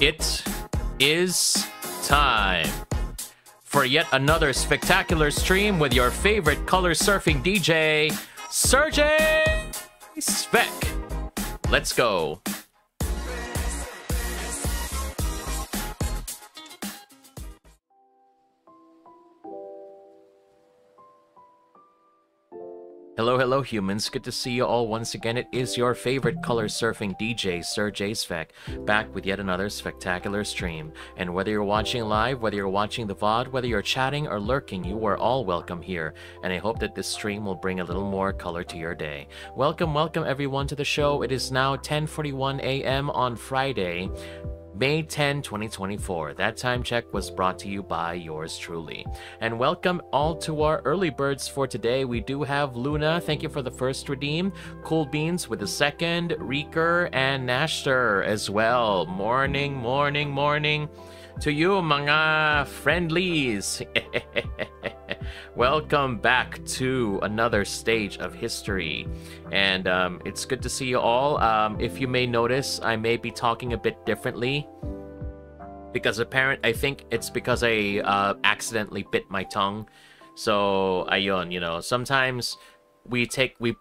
It is time for yet another spectacular stream with your favorite color surfing DJ, Serjay Svek. Let's go. Hello, hello, humans. Good to see you all once again. It is your favorite color surfing DJ, Serjay Svek, back with yet another spectacular stream. And whether you're watching live, whether you're watching the VOD, whether you're chatting or lurking, you are all welcome here. And I hope that this stream will bring a little more color to your day. Welcome, welcome everyone to the show. It is now 10:41 a.m. on Friday, May 10, 2024. That time check was brought to you by yours truly. And welcome all to our early birds for today. We do have Luna, thank you for the first redeem. Cool Beans with the second. Reeker and Nashter as well. Morning, morning, morning to you, mga friendlies. Welcome back to another stage of history. And it's good to see you all. If you may notice, I may be talking a bit differently because I think it's because I accidentally bit my tongue. So, ayun, you know, sometimes we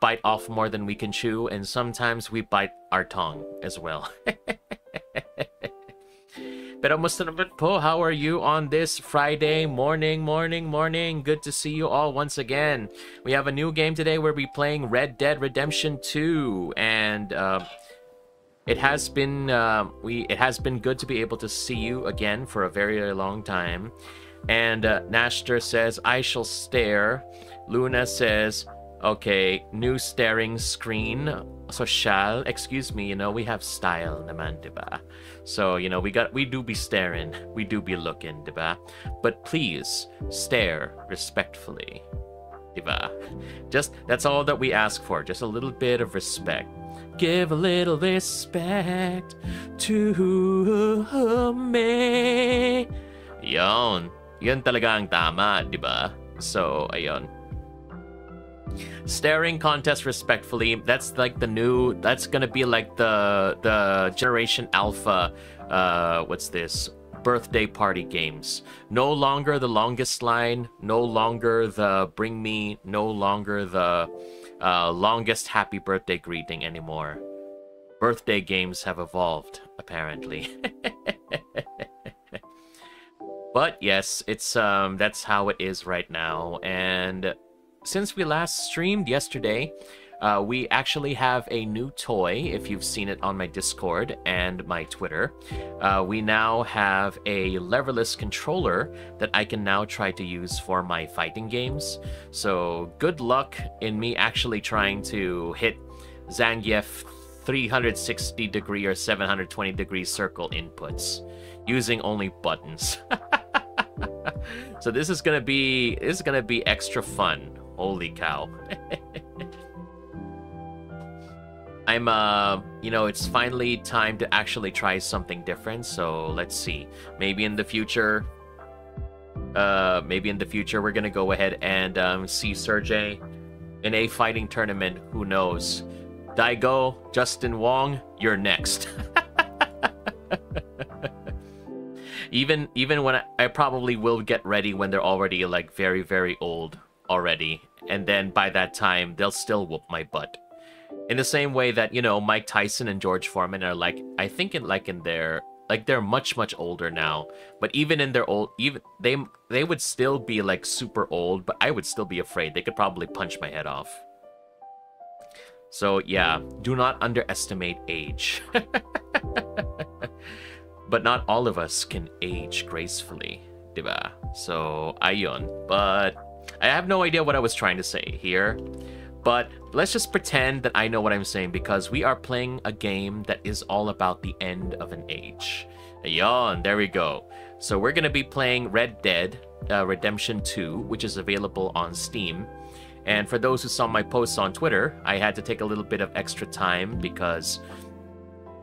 bite off more than we can chew, and sometimes we bite our tongue as well. Pero musta naman po, how are you on this Friday morning, Good to see you all once again. We have a new game today where we're playing Red Dead Redemption 2, and it has been good to be able to see you again for a very, very long time. And Nashter says, I shall stare. Luna says, okay, new staring screen. So shall, excuse me, you know, we have style naman, diba? So, you know, we do be staring, we do be looking, diba? But please stare respectfully, diba? Just, that's all that we ask for, just a little bit of respect. Give a little respect to me. Yon, yun talaga ang tama, diba? So, ayon. Staring contest respectfully, that's like the new, that's gonna be like the Generation Alpha what's this, birthday party games. No longer the longest line, no longer the bring me, no longer the longest happy birthday greeting anymore. Birthday games have evolved, apparently. But yes, it's that's how it is right now. And since we last streamed yesterday, we actually have a new toy, if you've seen it on my Discord and my Twitter. We now have a leverless controller that I can now try to use for my fighting games. So good luck in me actually trying to hit Zangief 360 degree or 720 degree circle inputs using only buttons. So this is gonna be extra fun. Holy cow. I'm, you know, it's finally time to actually try something different. So let's see. Maybe in the future, we're going to go ahead and see Serjay in a fighting tournament. Who knows? Daigo, Justin Wong, you're next. Even when I probably will get ready when they're already like very, very old already, and then by that time they'll still whoop my butt in the same way that, you know, Mike Tyson and George Foreman are like, I think in like they're much older now, but even in their old, even they would still be like super old, but I would still be afraid. They could probably punch my head off. So yeah, do not underestimate age. But not all of us can age gracefully, diba? So, ayun. But I have no idea what I was trying to say here. But let's just pretend that I know what I'm saying, because we are playing a game that is all about the end of an age. Ayun, there we go. So we're going to be playing Red Dead Redemption 2, which is available on Steam. And for those who saw my posts on Twitter, I had to take a little bit of extra time because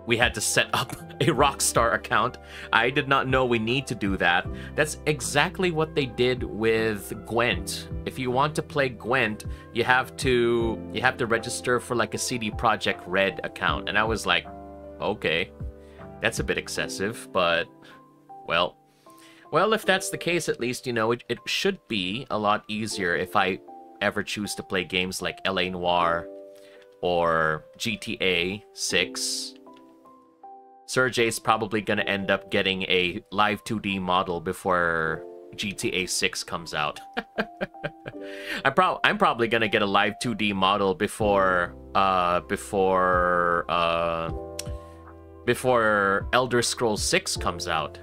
we had to set up a Rockstar account. I did not know we need to do that. That's exactly what they did with Gwent. If you want to play Gwent, you have to register for like a CD Projekt Red account. And I was like, okay, that's a bit excessive, but well, if that's the case, at least, you know, it should be a lot easier if I ever choose to play games like LA Noir or GTA 6. Serjay's probably going to end up getting a live 2D model before GTA 6 comes out. I'm probably going to get a live 2D model before Elder Scrolls 6 comes out.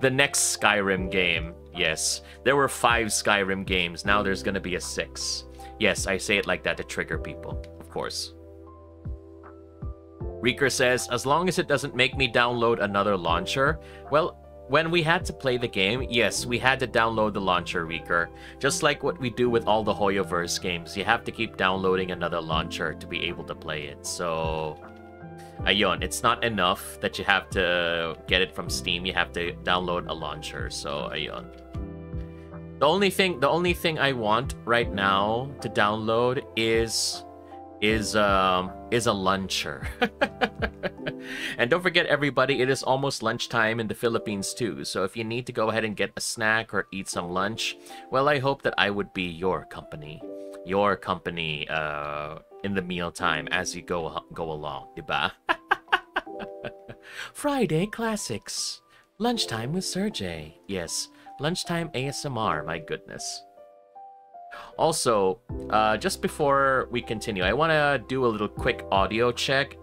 The next Skyrim game. Yes, there were 5 Skyrim games. Now there's going to be a 6. Yes, I say it like that to trigger people, of course. Reeker says, as long as it doesn't make me download another launcher. Well, when we had to play the game, yes, we had to download the launcher, Reeker. Just like what we do with all the Hoyoverse games. You have to keep downloading another launcher to be able to play it. So, ayun, it's not enough that you have to get it from Steam. You have to download a launcher. So, ayun. The only thing I want right now to download is a luncher. And don't forget, everybody, it is almost lunchtime in the Philippines too. So if you need to go ahead and get a snack or eat some lunch, well, I hope that I would be your company in the mealtime as you go along, diba? Friday Classics. Lunchtime with Serjay. Yes, lunchtime ASMR, my goodness. Also, just before we continue, I want to do a little quick audio check.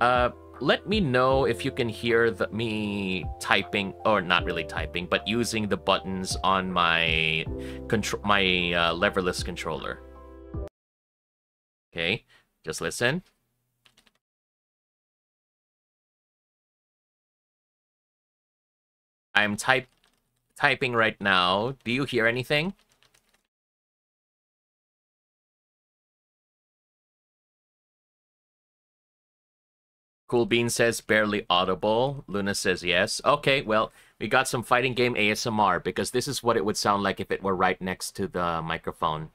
Let me know if you can hear me typing, or not really typing, but using the buttons on my leverless controller. Okay, just listen. I'm typing right now. Do you hear anything? Cool Bean says barely audible. Luna says yes. Okay, well, we got some fighting game ASMR, because this is what it would sound like if it were right next to the microphone.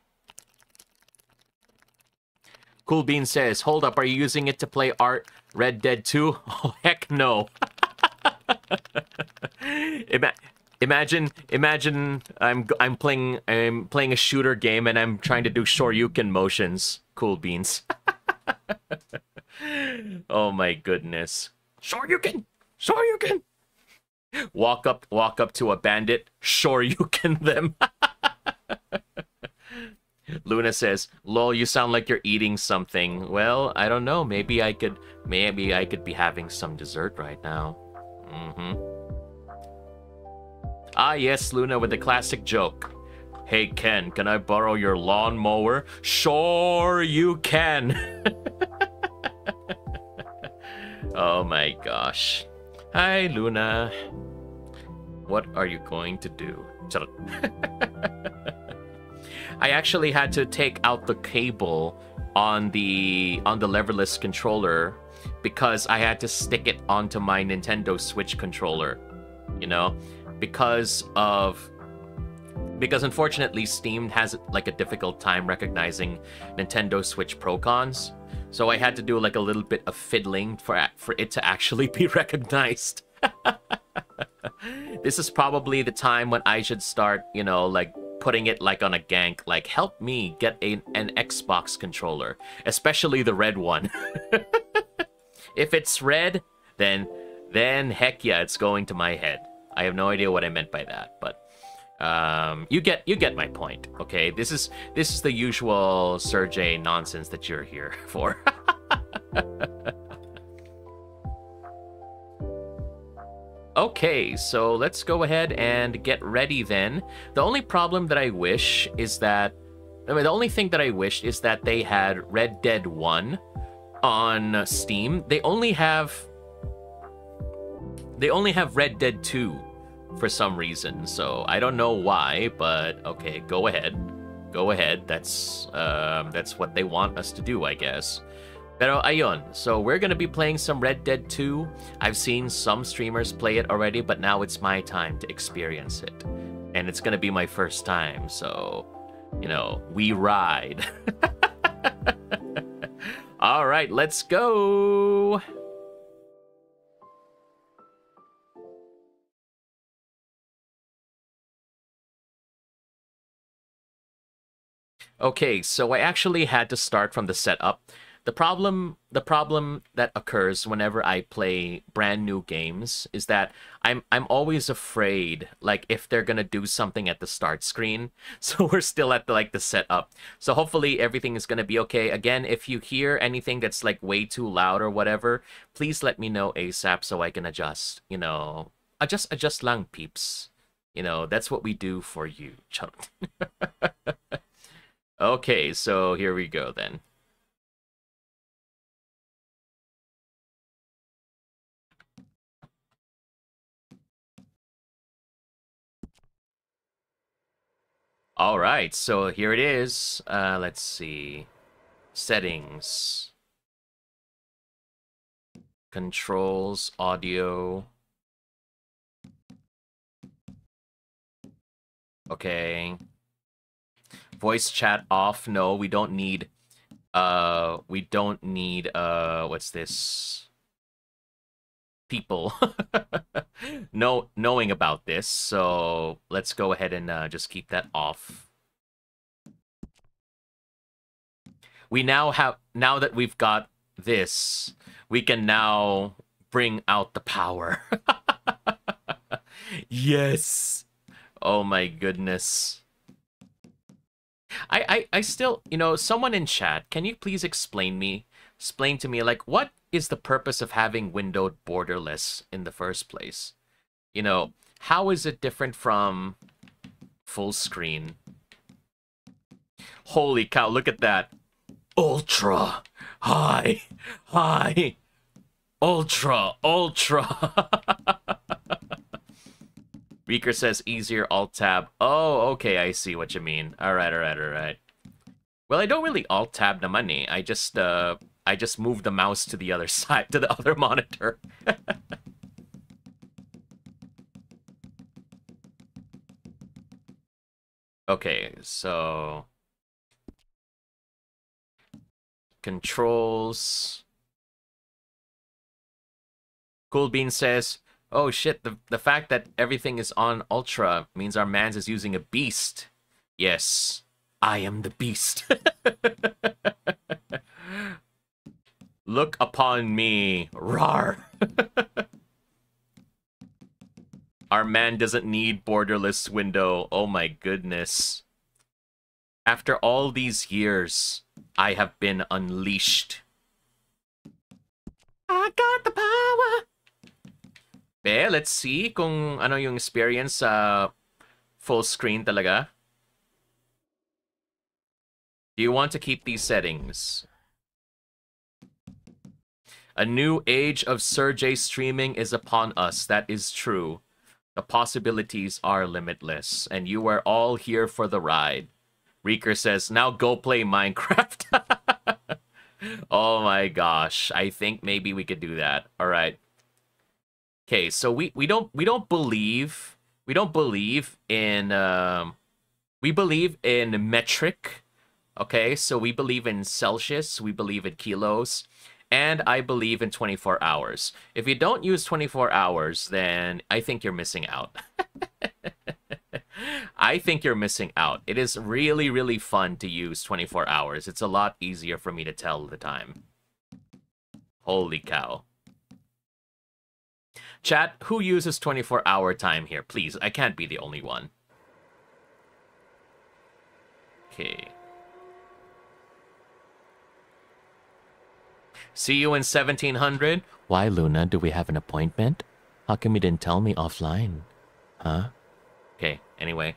Cool Bean says, hold up, are you using it to play Red Dead 2? Oh, heck no. Imagine I'm playing a shooter game and I'm trying to do shoryuken motions. Cool Beans. Oh my goodness. Sure you can walk up to a bandit, sure you can them. Luna says, lol, you sound like you're eating something. Well, I don't know, maybe I could be having some dessert right now. Ah yes, Luna with the classic joke. Hey Ken, can I borrow your lawnmower? Sure you can. Oh my gosh. Hi Luna. What are you going to do? I actually had to take out the cable on the leverless controller because I had to stick it onto my Nintendo Switch controller, you know, because unfortunately Steam has like a difficult time recognizing Nintendo Switch Pro cons. So I had to do like a little bit of fiddling for it to actually be recognized. This is probably the time when I should start, you know, like putting it like on a gank, like help me get an Xbox controller, especially the red one. If it's red, then heck yeah, it's going to my head. I have no idea what I meant by that, but you get my point. Okay, this is the usual Serjay nonsense that you're here for. Okay, so let's go ahead and get ready then. The only problem that I wish is that... I mean, the only thing that I wished is that they had Red Dead 1 on Steam. They only have Red Dead 2 for some reason, so I don't know why, but okay, go ahead. Go ahead. That's what they want us to do, I guess. Pero ayun, so we're gonna be playing some Red Dead 2. I've seen some streamers play it already, but now it's my time to experience it. And it's gonna be my first time, so, you know, we ride. All right, let's go. Okay, so I actually had to start from the setup. The problem that occurs whenever I play brand new games is that I'm always afraid, like, if they're gonna do something at the start screen. So we're still at the, like, the setup. So hopefully everything is gonna be okay. Again, if you hear anything that's, like, way too loud or whatever, please let me know ASAP so I can adjust. You know, adjust lang peeps. You know, that's what we do for you. Charot. Okay, so here we go then. All right, so here it is. Let's see. Settings. Controls, audio. Okay. Voice chat off. No, we don't need what's this? People knowing about this, so let's go ahead and just keep that off. We now have, now that we've got this, we can now bring out the power. Yes, oh my goodness. I still, you know, someone in chat, can you please explain to me, like, what is the purpose of having windowed borderless in the first place? You know, how is it different from full screen? Holy cow, look at that. Ultra high, high, ultra, ultra. Reeker says easier alt-tab. Oh, okay, I see what you mean. All right, all right, all right. Well, I don't really alt-tab the money. I just move the mouse to the other side, to the other monitor. Okay, so... Controls... Cool Bean says... Oh shit, the fact that everything is on Ultra means our mans is using a beast. Yes, I am the beast. Look upon me, rawr. Our man doesn't need borderless window. Oh my goodness. After all these years, I have been unleashed. I got the power. Eh, let's see kung ano yung experience sa full screen talaga. Do you want to keep these settings? A new age of Serjay streaming is upon us. That is true. The possibilities are limitless. And you are all here for the ride. Reeker says, now go play Minecraft. Oh my gosh. I think maybe we could do that. All right. Okay, so we believe in metric. Okay, so we believe in Celsius, we believe in kilos, and I believe in 24 hours. If you don't use 24 hours, then I think you're missing out. I think you're missing out. It is really, really fun to use 24 hours. It's a lot easier for me to tell the time. Holy cow. Chat, who uses 24-hour time here? Please, I can't be the only one. Okay. See you in 1700. Why, Luna? Do we have an appointment? How come you didn't tell me offline? Huh? Okay, anyway.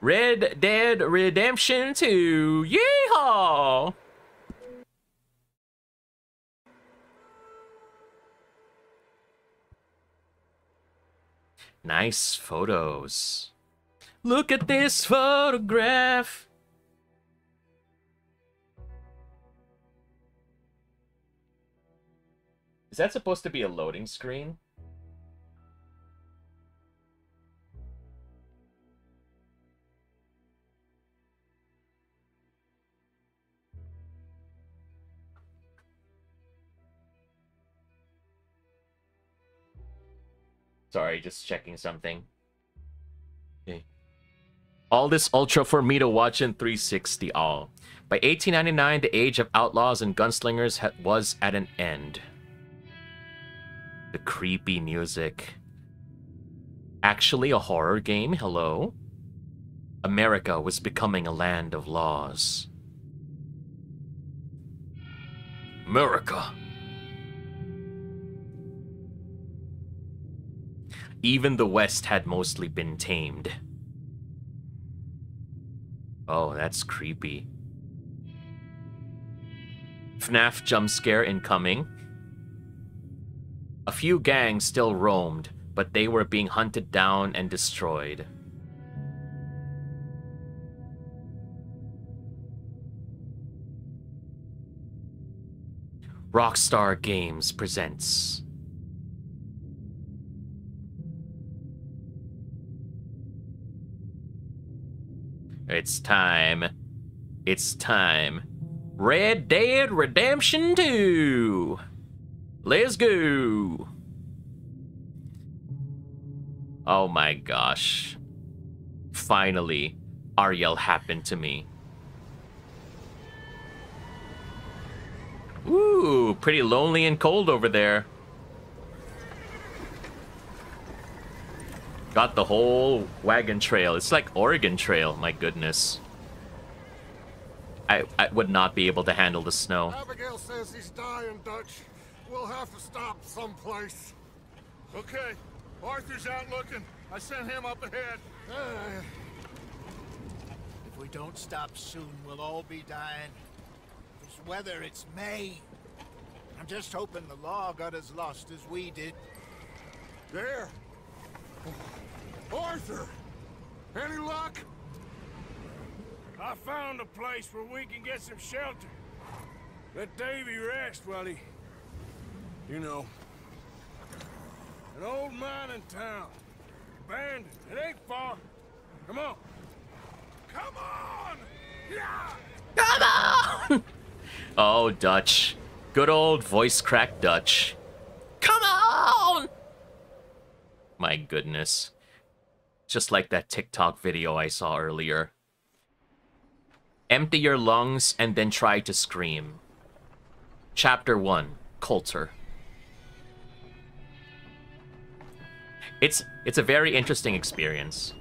Red Dead Redemption 2. Yeehaw! Nice photos. Look at this photograph. Is that supposed to be a loading screen? Sorry, just checking something. Okay. All this ultra for me to watch in 360 all. By 1899, the age of outlaws and gunslingers was at an end. The creepy music. Actually a horror game, hello? America was becoming a land of laws. America. Even the West had mostly been tamed. Oh, that's creepy. FNAF jump scare incoming. A few gangs still roamed, but they were being hunted down and destroyed. Rockstar Games presents... It's time. It's time. Red Dead Redemption 2. Let's go. Oh my gosh. Finally, Ariel happened to me. Ooh, pretty lonely and cold over there. Got the whole wagon trail. It's like Oregon Trail, my goodness. I would not be able to handle the snow. Abigail says he's dying, Dutch. We'll have to stop someplace. Okay. Arthur's out looking. I sent him up ahead. If we don't stop soon, we'll all be dying. This weather, it's May. I'm just hoping the law got as lost as we did. There. Arthur! Any luck? I found a place where we can get some shelter. Let Davy rest while he... You know. An old mining town. Abandoned. It ain't far. Come on. Come on! Yeah! Come on! Oh, Dutch. Good old voice crack Dutch. Come on! My goodness. Just like that TikTok video I saw earlier. Empty your lungs and then try to scream. Chapter 1, Coulter. It's a very interesting experience.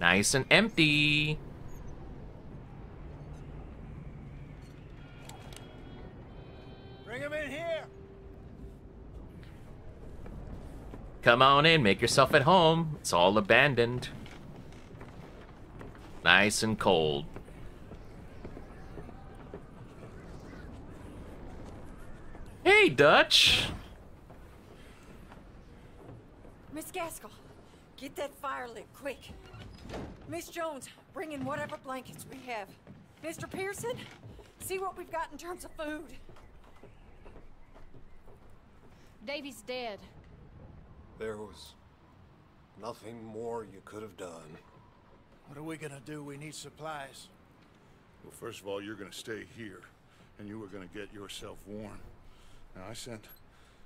Nice and empty. Bring him in here. Come on in, make yourself at home. It's all abandoned. Nice and cold. Hey, Dutch. Miss Gaskell, get that fire lit quick. Miss Jones, bring in whatever blankets we have. Mr. Pearson, see what we've got in terms of food. Davy's dead. There was nothing more you could have done. What are we gonna do? We need supplies. Well, first of all, you're gonna stay here, and you are gonna get yourself warm. Now, I sent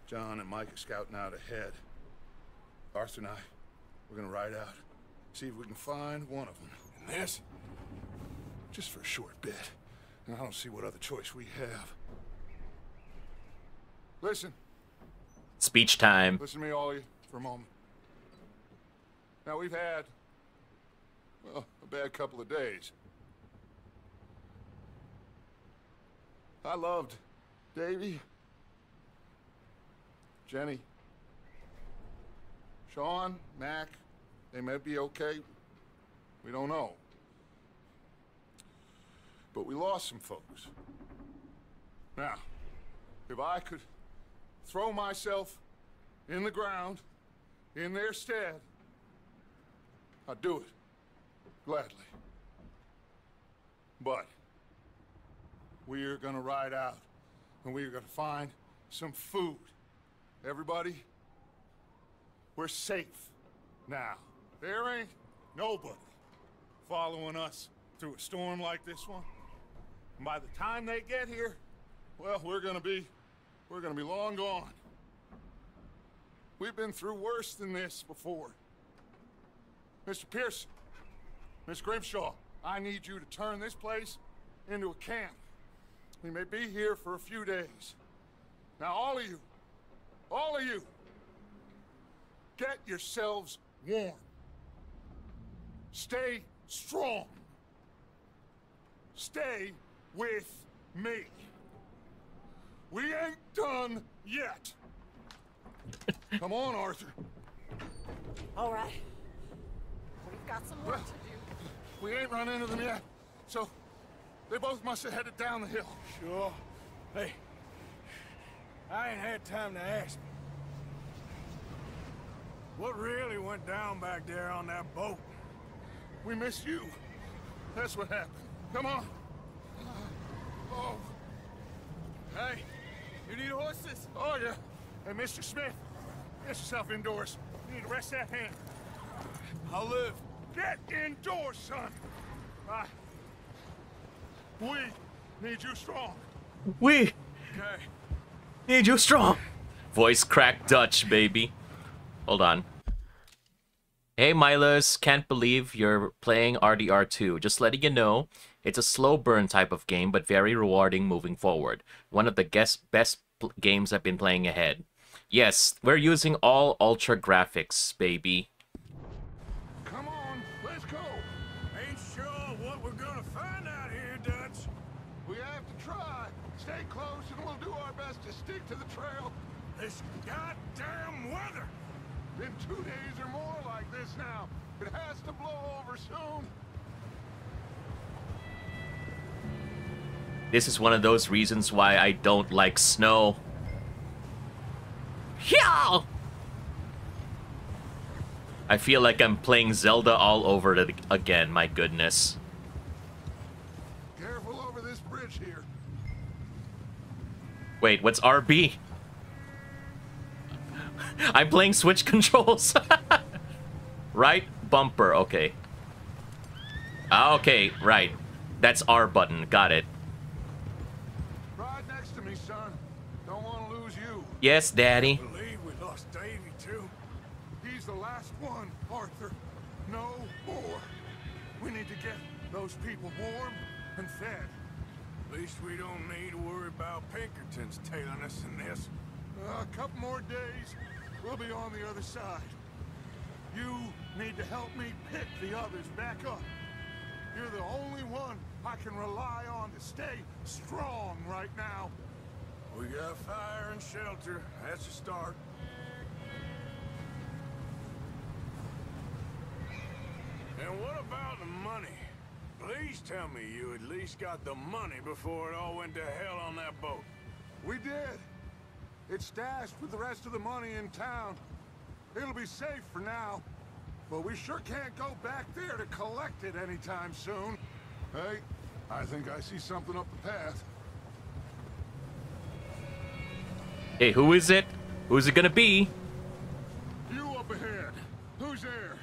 John and Micah scouting out ahead. Arthur and I, we're gonna ride out, see if we can find one of them. And this? Just for a short bit. And I don't see what other choice we have. Listen. Speech time. Listen to me, all of you. For a moment. Now we've had, well, a bad couple of days. I loved Davey, Jenny, Sean, Mac, they may be okay. We don't know. But we lost some folks. Now, if I could throw myself in the ground in their stead, I'd do it gladly. But we're gonna ride out and we're gonna find some food. Everybody, we're safe now. There ain't nobody following us through a storm like this one. And by the time they get here, well, we're gonna be long gone. We've been through worse than this before. Mr. Pearson, Miss Grimshaw, I need you to turn this place into a camp. We may be here for a few days. Now, all of you, get yourselves warm. Stay strong. Stay with me. We ain't done yet. Come on, Arthur. All right. We've got some work to do. We ain't run into them yet, so they both must have headed down the hill. Sure. Hey, I ain't had time to ask. What really went down back there on that boat? We missed you. That's what happened. Come on. Oh. Hey, you need horses? Oh, yeah. Hey, Mr. Smith, get yourself indoors. You need to rest that hand. I'll live. Get indoors, son. Bye. We need you strong. We need you strong. Voice crack Dutch, baby. Hold on. Hey, Milos, can't believe you're playing RDR2. Just letting you know, it's a slow burn type of game, but very rewarding moving forward. One of the best games I've been playing ahead. Yes, we're using all ultra graphics, baby. Stick to the trail. This goddamn weather. Been 2 days or more like this now. It has to blow over soon. This is one of those reasons why I don't like snow. Yeah! I feel like I'm playing Zelda all over again, my goodness. Careful over this bridge here. Wait, what's RB? I'm playing Switch controls. Right bumper, okay. Okay, right. That's R button, got it. Ride next to me, son. Don't want to lose you. Yes, Daddy. I believe we lost Davey, too. He's the last one, Arthur. No more. We need to get those people warm and fed. At least we don't need to worry about Pinkerton's tailing us in this. A couple more days, we'll be on the other side. You need to help me pick the others back up. You're the only one I can rely on to stay strong right now. We got fire and shelter. That's a start. And what about the money? Please tell me you at least got the money before it all went to hell on that boat. We did. It's stashed with the rest of the money in town. It'll be safe for now, but we sure can't go back there to collect it anytime soon. Hey, I think I see something up the path. Hey, who is it? Who's it gonna be? You up ahead. Who's there?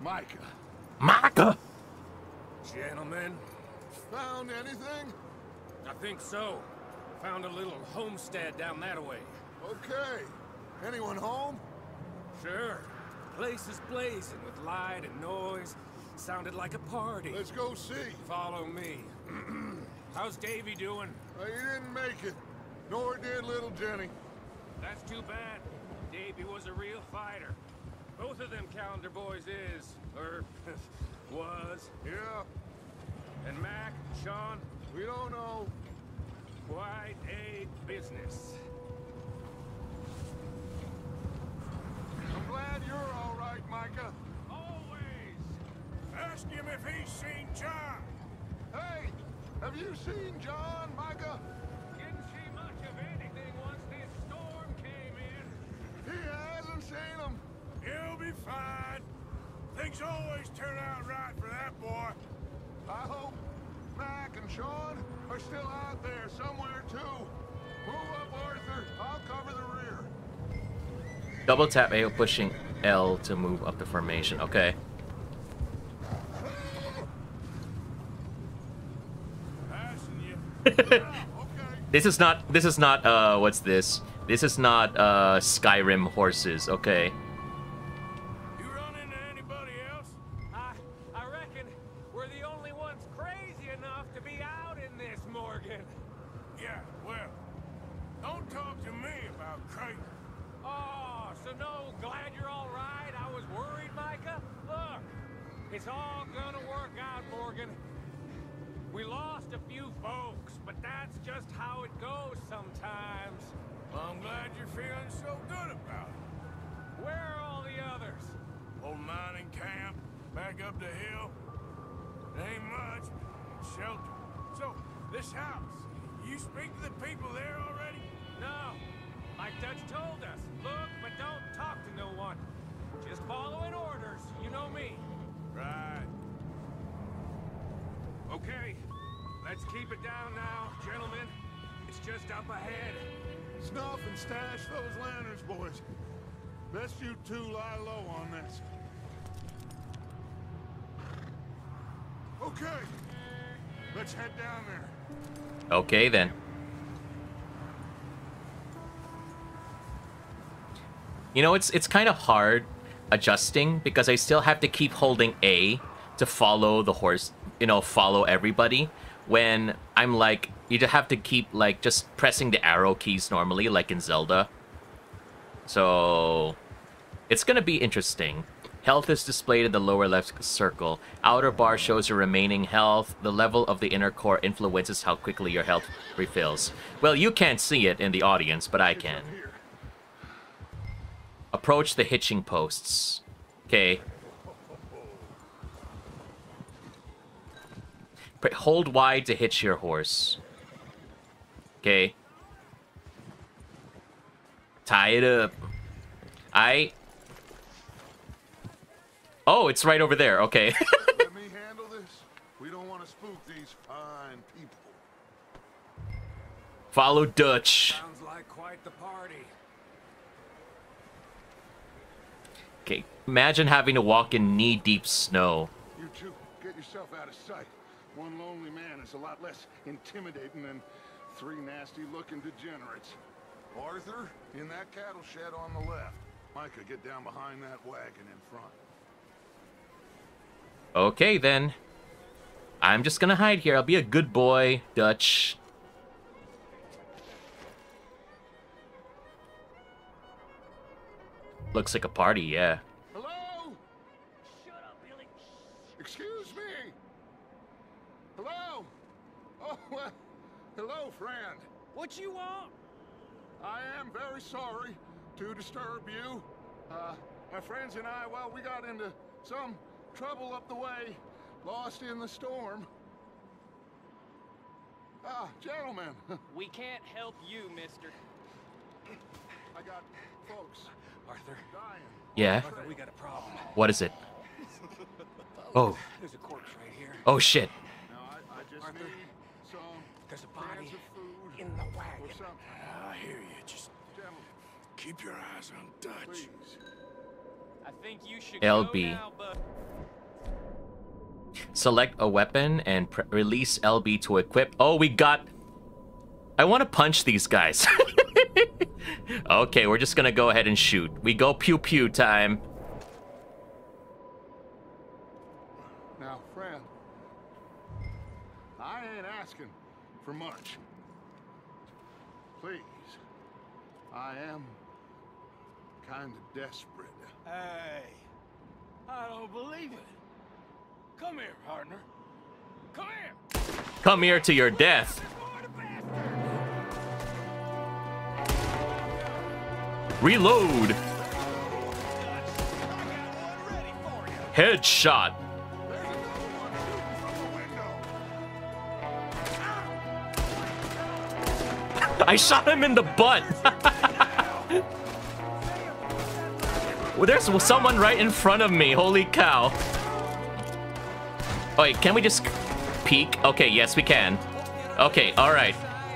Micah. Micah! Gentlemen, found anything? I think so. Found a little homestead down that way. Okay. Anyone home? Sure. Place is blazing with light and noise. Sounded like a party. Let's go see. Follow me. How's Davey doing? Well, he didn't make it. Nor did little Jenny. That's too bad. Davey was a real fighter. Both of them calendar boys is, or was. Yeah, And Mac, Sean, we don't know quite a business. I'm glad you're all right, Micah. Always. Ask him if he's seen John. Hey, have you seen John, Micah? Didn't see much of anything once this storm came in. He hasn't seen him. He'll be fine. Things always turn out right for that boy. I hope Mac and Sean are still out there somewhere, too. Move up, Arthur. I'll cover the rear. Double tap A, pushing L to move up the formation. Okay. This is not, what's this? This is not, Skyrim horses. Okay. Okay, then. You know, it's kind of hard adjusting because I still have to keep holding A to follow the horse, you know, follow everybody. When I'm like, you just have to keep, like, just pressing the arrow keys normally, like in Zelda. So, it's gonna be interesting. Health is displayed in the lower left circle. Outer bar shows your remaining health. The level of the inner core influences how quickly your health refills. Well, you can't see it in the audience, but I can. Approach the hitching posts. Okay. Hold wide to hitch your horse. Okay. Tie it up. Oh, it's right over there. Okay. Let me handle this. We don't want to spook these fine people. Follow Dutch. Sounds like quite the party. Okay, imagine having to walk in knee-deep snow. You two, get yourself out of sight. One lonely man is a lot less intimidating than three nasty-looking degenerates. Arthur, in that cattle shed on the left. Micah, get down behind that wagon in front. Okay, then. I'm just gonna hide here. I'll be a good boy, Dutch. Looks like a party, yeah. Hello? Shut up, Billy. Excuse me. Hello? Oh, hello, friend. What you want? I am very sorry to disturb you. My friends and I, well, we got into some trouble up the way, lost in the storm. Ah, gentlemen. We can't help you, mister. I got folks. Arthur. Dying. Yeah. Arthur, we got a problem. What is it? Oh. There's a corpse right here. Oh shit. No, I just Arthur, need some. There's a body food in the wagon. I hear you. Just keep your eyes on Dutch. Please. I think you should LB. Go now, but... Select a weapon and release LB to equip. Oh, we got... I want to punch these guys. Okay, we're just going to go ahead and shoot. We go pew-pew time. Now, friend, I ain't asking for much. Please. I am kind of desperate. Hey, I don't believe it. Come here, partner. Come here to your death. Reload. Headshot. I shot him in the butt. Well, there's someone right in front of me. Holy cow. Wait, can we just peek? Okay, yes, we can. Okay, all right.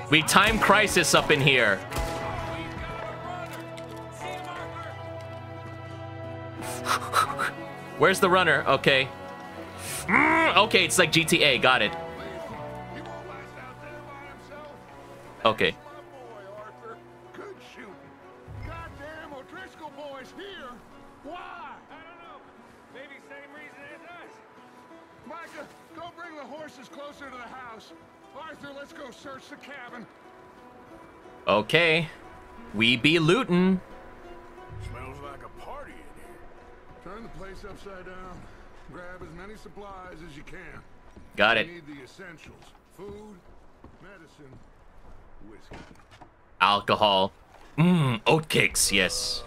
We time crisis up in here. Where's the runner? Okay. Okay, it's like GTA. Got it. Okay. Closer to the house. Arthur, let's go search the cabin. Okay. We be lootin'. Smells like a party in here. Turn the place upside down. Grab as many supplies as you can. Got it. You need the essentials. Food, medicine, whiskey. Alcohol. Oatcakes, yes.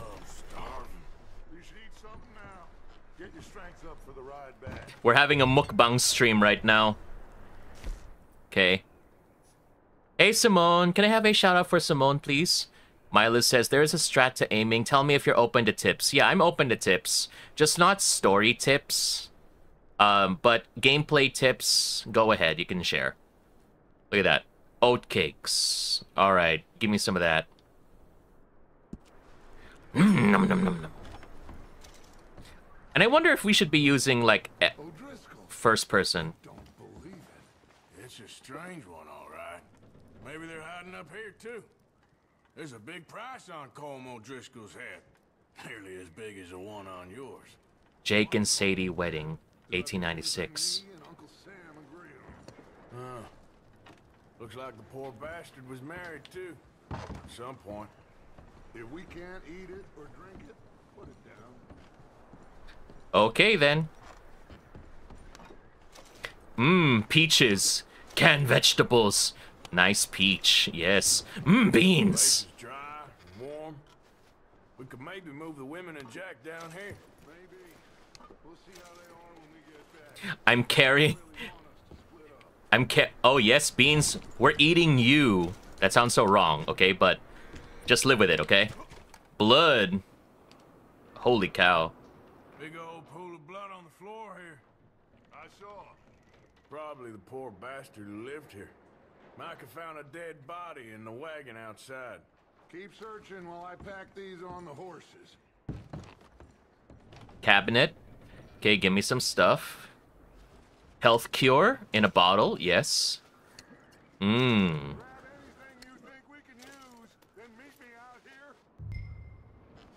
We're having a mukbang stream right now. Okay. Hey, Simone. Can I have a shout-out for Simone, please? Myla says, there is a strat to aiming. Tell me if you're open to tips. Yeah, I'm open to tips. Just not story tips. But gameplay tips, go ahead. You can share. Look at that. Oatcakes. All right. Give me some of that. Nom, nom, nom, nom. And I wonder if we should be using, like, first person. Don't believe it. It's a strange one, all right. Maybe they're hiding up here, too. There's a big price on Colm O'Driscoll's head. Nearly as big as the one on yours. Jake and Sadie Wedding, 1896. Looks like the poor bastard was married, too. At some point. If we can't eat it or drink it, put it down. Okay, then. Peaches. Canned vegetables. Nice peach, yes. Beans. Dry, warm. We could maybe move the women and Jack down here. Maybe. We'll see how they are when we get back. I'm carrying... Oh, yes, beans. We're eating you. That sounds so wrong, okay? But just live with it, okay? Blood. Holy cow. Big old pool of blood on the floor here. I saw. Probably the poor bastard who lived here. Micah found a dead body in the wagon outside. Keep searching while I pack these on the horses. Cabinet. Okay, give me some stuff. Health cure in a bottle, yes. Grab anything you think we can use, then meet me out here.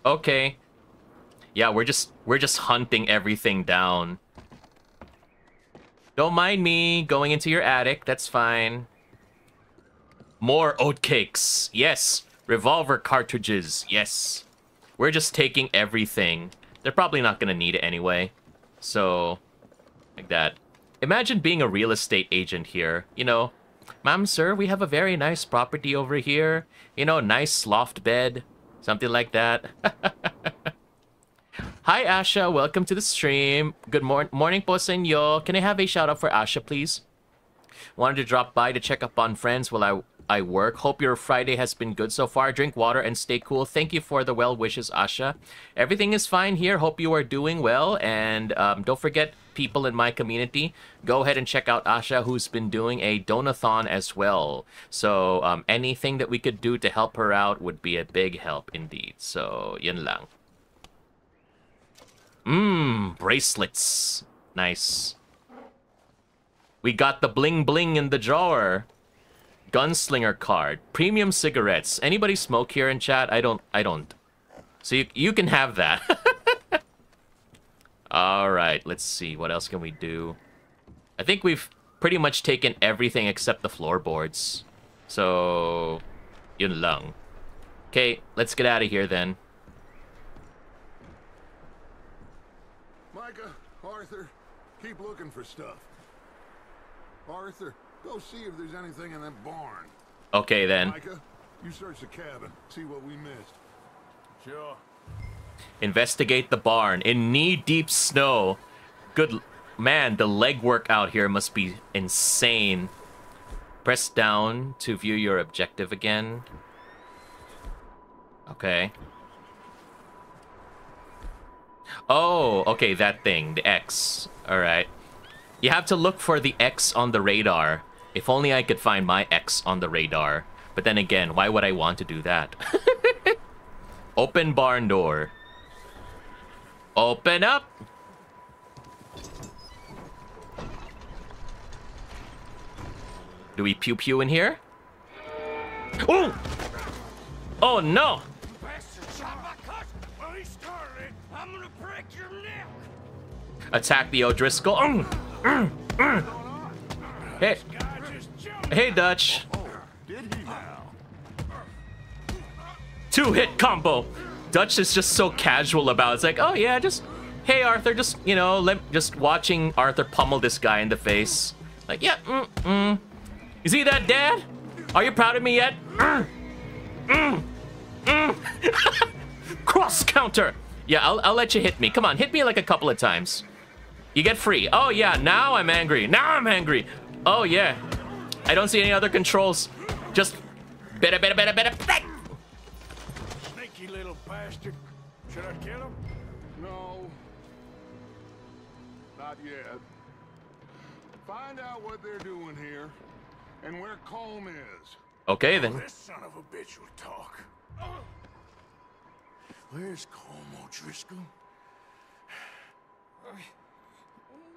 Okay. Yeah, we're just hunting everything down. Don't mind me going into your attic. That's fine. More oatcakes. Yes. Revolver cartridges. Yes. We're just taking everything. They're probably not going to need it anyway. So, like that. Imagine being a real estate agent here. You know, ma'am, sir, we have a very nice property over here. You know, nice loft bed. Something like that. Hi, Asha. Welcome to the stream. Good morning, po senyo. Can I have a shout-out for Asha, please? Wanted to drop by to check up on friends while I work. Hope your Friday has been good so far. Drink water and stay cool. Thank you for the well wishes, Asha. Everything is fine here. Hope you are doing well. And don't forget, people in my community, go ahead and check out Asha, who's been doing a donathon as well. So anything that we could do to help her out would be a big help indeed. So, yun lang. Bracelets. Nice. We got the bling bling in the drawer. Gunslinger card. Premium cigarettes. Anybody smoke here in chat? I don't. So you can have that. Alright, let's see. What else can we do? I think we've pretty much taken everything except the floorboards. So... yun lang. Okay, let's get out of here then. Micah, Arthur, keep looking for stuff. Arthur, go see if there's anything in that barn. Okay, then. Micah, you search the cabin. See what we missed. Sure. Investigate the barn. In knee-deep snow. Good... Man, the legwork out here must be insane. Press down to view your objective again. Okay. Oh, okay, that thing, the X. Alright. You have to look for the X on the radar. If only I could find my X on the radar. But then again, why would I want to do that? Open barn door. Open up! Do we pew pew in here? Ooh! Oh no! Attack the O'Driscoll. Hey, hey, Dutch. Two-hit combo. Dutch is just so casual about it. It's like, oh yeah, just hey Arthur, just you know, just watching Arthur pummel this guy in the face. Like yeah, You see that, Dad? Are you proud of me yet? Cross counter. Yeah, I'll let you hit me. Come on, hit me like a couple of times. You get free. Oh yeah, now I'm angry. Now I'm angry. Oh yeah. I don't see any other controls. Just better. Sneaky little bastard. Should I kill him? No. Not yet. Find out what they're doing here. And where Colm is. Okay then. This son of a bitch will talk. Where's Colm O'Driscoll?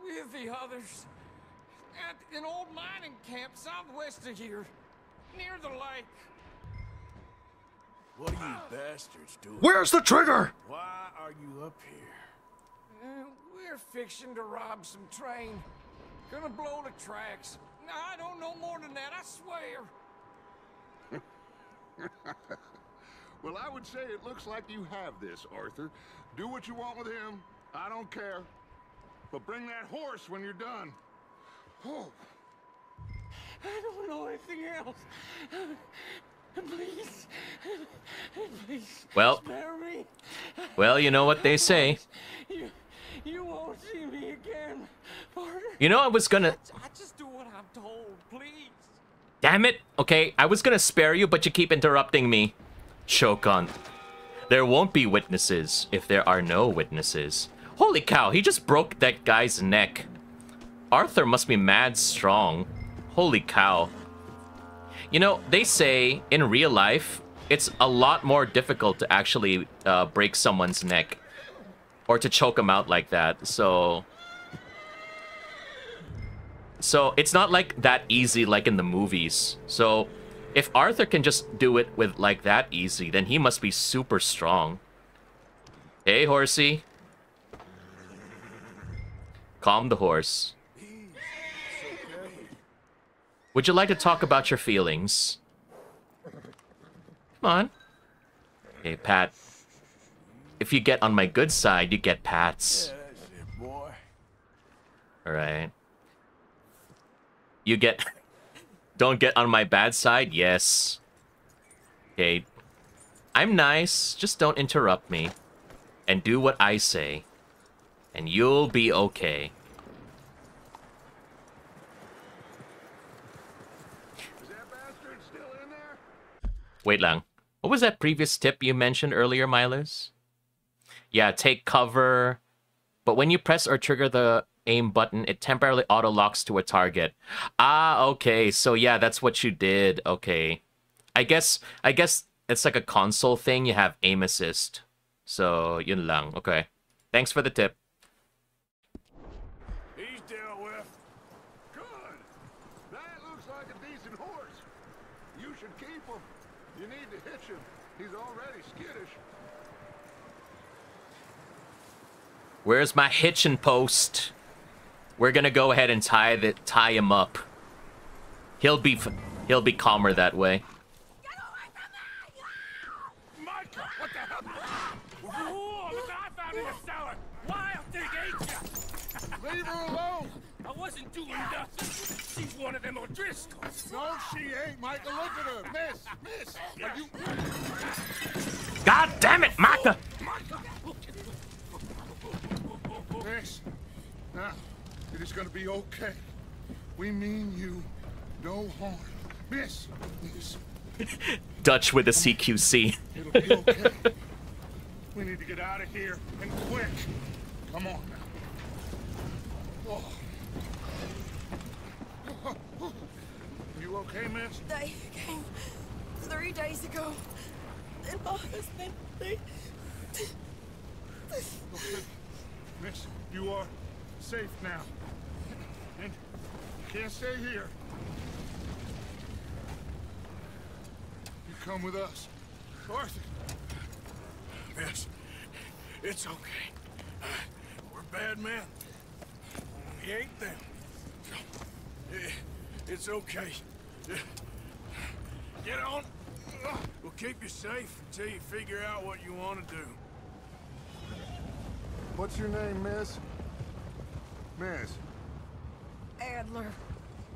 With the others. At an old mining camp southwest of here. Near the lake. What are you bastards doing? Where's the trigger? Why are you up here? We're fixing to rob some train. Gonna blow the tracks. I don't know more than that, I swear. Well, I would say it looks like you have this, Arthur. Do what you want with him. I don't care. But bring that horse when you're done. Oh. I don't know anything else. Please. Please. Well. Spare me. Well, you know what they say. You won't see me again. You know, I was gonna... I just do what I'm told, please. Damn it. Okay, I was gonna spare you, but you keep interrupting me. Choke on. There won't be witnesses if there are no witnesses. Holy cow, he just broke that guy's neck. Arthur must be mad strong. Holy cow. You know, they say in real life, it's a lot more difficult to actually break someone's neck. Or to choke him out like that, so... So, it's not like that easy like in the movies. So, if Arthur can just do it with like that easy, then he must be super strong. Hey, horsey. Calm the horse. Would you like to talk about your feelings? Come on. Hey, Pat. If you get on my good side, you get pats. Yeah, that's it, boy. All right. You get... Don't get on my bad side? Yes. Okay. I'm nice. Just don't interrupt me. And do what I say. And you'll be okay. Is that bastard still in there? Wait lang. What was that previous tip you mentioned earlier, Miles? Yeah, take cover. But when you press or trigger the aim button, it temporarily auto-locks to a target. Ah, okay. So yeah, that's what you did. Okay. I guess it's like a console thing. You have aim assist. So, yun lang. Okay. Thanks for the tip. He's dealt with. Good. That looks like a decent horse. You should keep him. You need to hitch him. He's already skittish. Where's my hitching post? We're gonna go ahead and tie him up. He'll be calmer that way. Get away from me! Michael, what the hell? Ooh, I found in the cellar. Wild thing ate you. Leave her alone. I wasn't doing nothing. She's one of them O'Driscolls. No, she ain't, Micah. Look at her. Miss. Are you... God damn it, Micah. Miss, now, it is going to be okay. We mean you no harm. Miss. Dutch with a CQC. It'll be okay. We need to get out of here, and quick. Come on now. Oh. You okay, miss? They came 3 days ago. And my husband, okay. Miss, you are safe now. And you can't stay here. You come with us. Arthur. Miss, it's okay. We're bad men. We ain't them. It's okay. Get on. We'll keep you safe until you figure out what you want to do. What's your name, miss? Miss. Adler.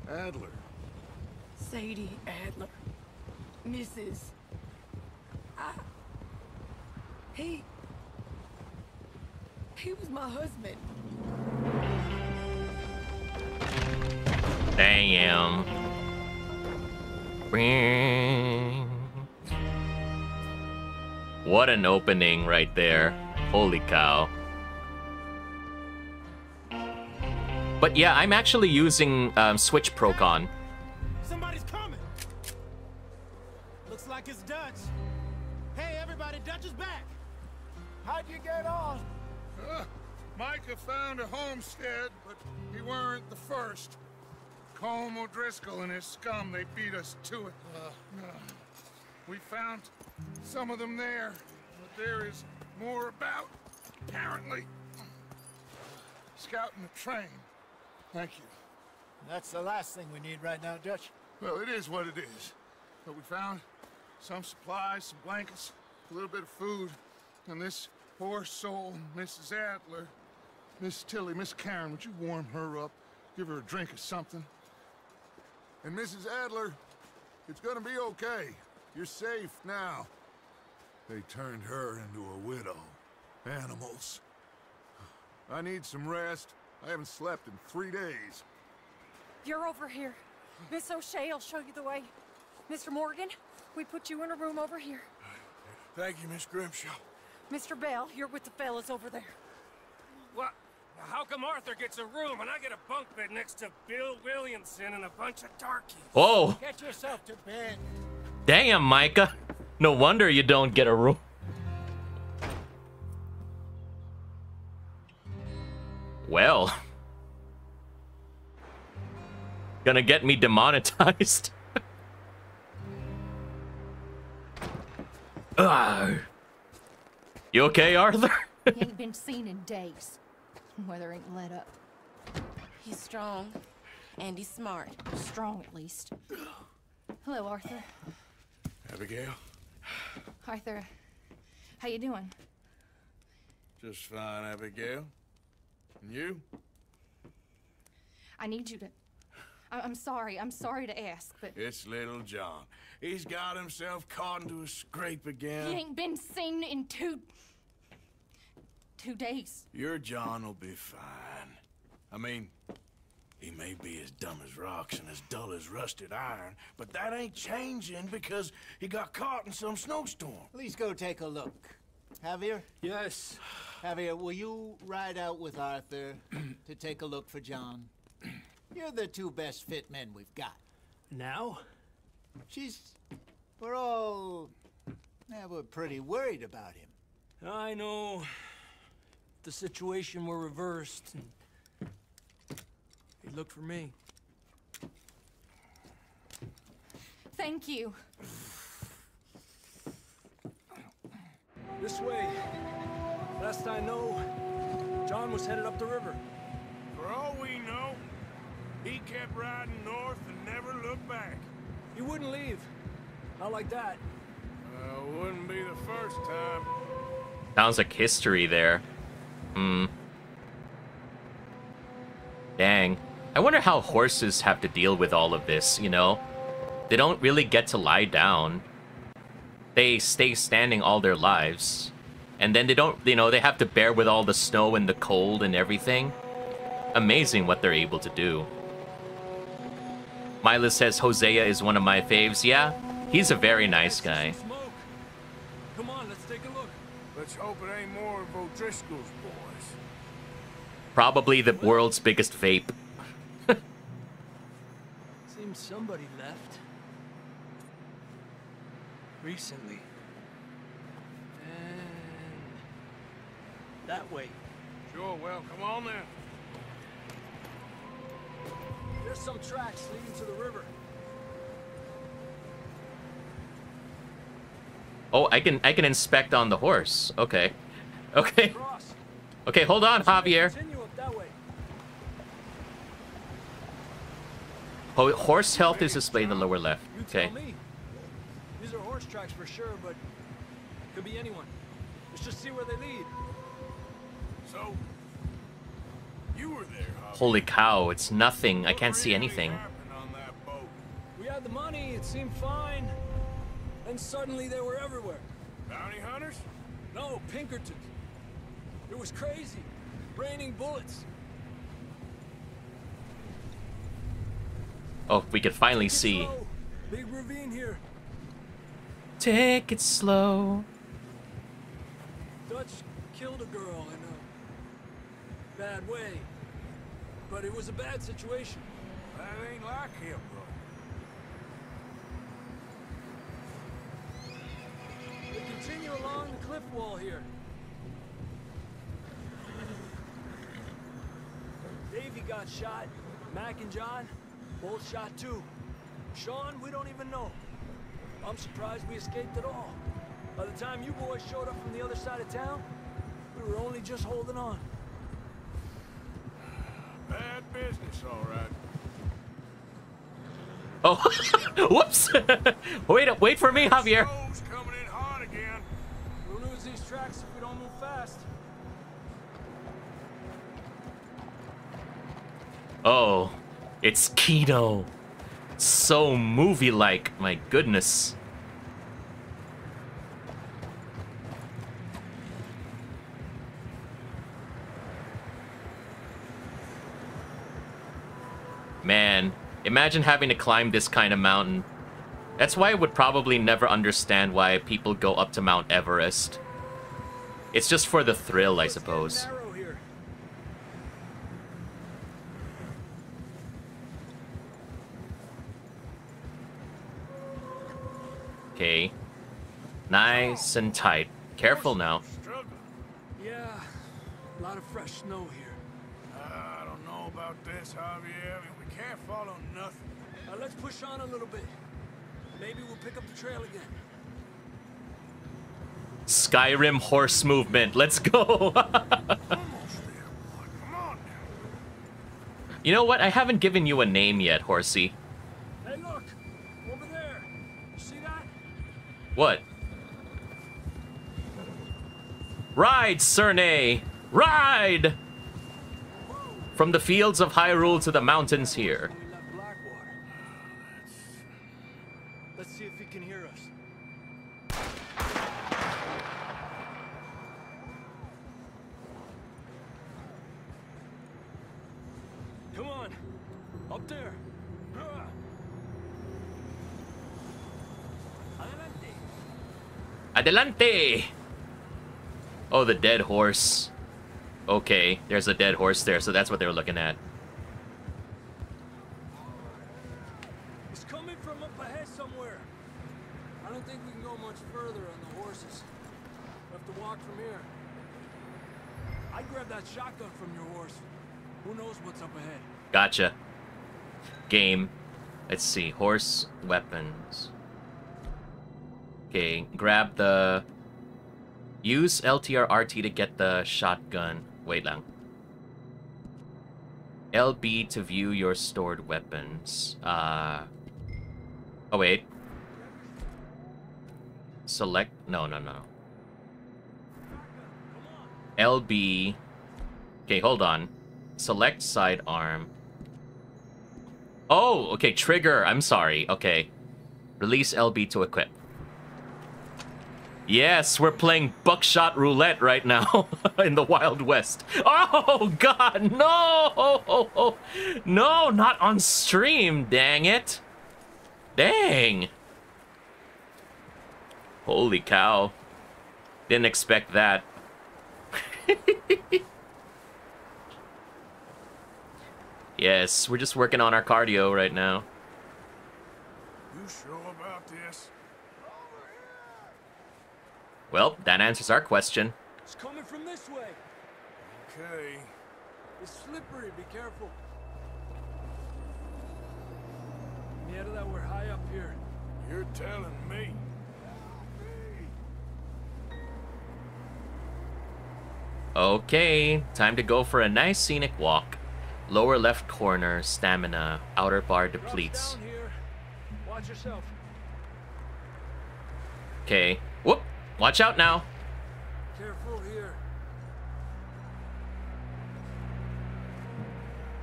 Adler. Sadie Adler. Mrs. He was my husband. Damn. Ring. What an opening right there. Holy cow. But yeah, I'm actually using Switch Procon. Somebody's coming. Looks like it's Dutch. Hey everybody, Dutch is back. How'd you get on? Micah found a homestead, but he weren't the first. Colm O'Driscoll and his scum, they beat us to it. We found some of them there, but there is more about, apparently. Scouting the train. Thank you. That's the last thing we need right now, Dutch. Well, it is what it is. But we found some supplies, some blankets, a little bit of food, and this poor soul, Mrs. Adler, Miss Tilly, Miss Karen, would you warm her up? Give her a drink or something? And Mrs. Adler, it's gonna be okay. You're safe now. They turned her into a widow. Animals. I need some rest. I haven't slept in 3 days. You're over here. Miss O'Shea will show you the way. Mr. Morgan, we put you in a room over here. Thank you, Miss Grimshaw. Mr. Bell, you're with the fellas over there. What? How come Arthur gets a room and I get a bunk bed next to Bill Williamson and a bunch of darkies? Whoa. Get yourself to bed. Damn, Micah. No wonder you don't get a room. Well. Gonna get me demonetized. Ugh. You okay, Arthur? He ain't been seen in days. Weather ain't let up. He's strong. And he's smart. Strong, at least. Hello, Arthur. Abigail. Arthur, how you doing? Just fine, Abigail. And you? I need you to... I'm sorry to ask, but... It's little John. He's got himself caught into a scrape again. He ain't been seen in two days. Your John will be fine. I mean, he may be as dumb as rocks and as dull as rusted iron, but that ain't changing because he got caught in some snowstorm. Please go take a look. Javier? Yes? Javier, will you ride out with Arthur to take a look for John? You're the two best fit men we've got. Now? We're pretty worried about him. I know. If the situation were reversed, and he'd look for me. Thank you. This way. Last I know, John was headed up the river. For all we know, he kept riding north and never looked back. He wouldn't leave. Not like that. Wouldn't be the first time. Sounds like history there. Dang. I wonder how horses have to deal with all of this, you know? They don't really get to lie down. They stay standing all their lives. And then they don't, you know, they have to bear with all the snow and the cold and everything. Amazing what they're able to do. Mila says Hosea is one of my faves. Yeah, he's a very nice guy. Come on, let's take a look. Let's hope it ain't more of O'Driscoll's boys. Probably the world's biggest vape. Seems somebody left recently. And that way. Sure, well, come on then. There's some tracks leading to the river. Oh, I can inspect on the horse. Okay. Okay. Okay, hold on, Javier. Horse health is displayed in the lower left. Okay. These are horse tracks for sure, but could be anyone. Let's just see where they lead. So you were there, Javier. Holy cow, it's nothing. I can't see anything. We had the money, it seemed fine. Then suddenly they were everywhere. Bounty hunters? No, Pinkerton. It was crazy. Raining bullets. Oh, we could finally see. Big ravine here. Take it slow. Dutch killed a girl in a bad way. But it was a bad situation. That ain't like him, bro. We continue along the cliff wall here. Davey got shot. Mac and John, both shot too. Sean, we don't even know. I'm surprised we escaped at all. By the time you boys showed up from the other side of town, we were only just holding on. Bad business, all right. Oh, whoops! wait for me, Javier. We'll lose these tracks if we don't move fast. Oh, it's Kino. So movie-like, my goodness. Man, imagine having to climb this kind of mountain. That's why I would probably never understand why people go up to Mount Everest. It's just for the thrill, I suppose. Okay. Nice and tight. Careful now. Yeah, a lot of fresh snow here. I don't know about this, Javier. I mean, we can't follow nothing. Let's push on a little bit. Maybe we'll pick up the trail again. Skyrim horse movement. Let's go. You know what? I haven't given you a name yet, horsey. Hey, look. Over there. You see that? What? Ride, Serjay. Ride! From the fields of Hyrule to the mountains here. See if he can hear us. Come on, up there. Adelante. Adelante. Oh, the dead horse. Okay, there's a dead horse there, so that's what they were looking at. Shotgun from your horse. Who knows what's up ahead? Gotcha. Game. Let's see. Horse weapons. Okay, grab the. Use LTRRT to get the shotgun. Wait lang. LB to view your stored weapons. Oh wait. Select. No. LB. Okay, hold on. Select sidearm. Oh, okay, trigger. I'm sorry. Okay. Release LB to equip. Yes, we're playing buckshot roulette right now in the Wild West. Oh, God, no! No, not on stream, dang it. Dang. Holy cow. Didn't expect that. Yes, we're just working on our cardio right now. You sure about this? Well, that answers our question. It's coming from this way. Okay. It's slippery, be careful. Yeah, that we're high up here. You're telling me. Okay, time to go for a nice scenic walk. Lower left corner, stamina, outer bar depletes. Watch yourself. Okay. Whoop! Watch out now. Careful here.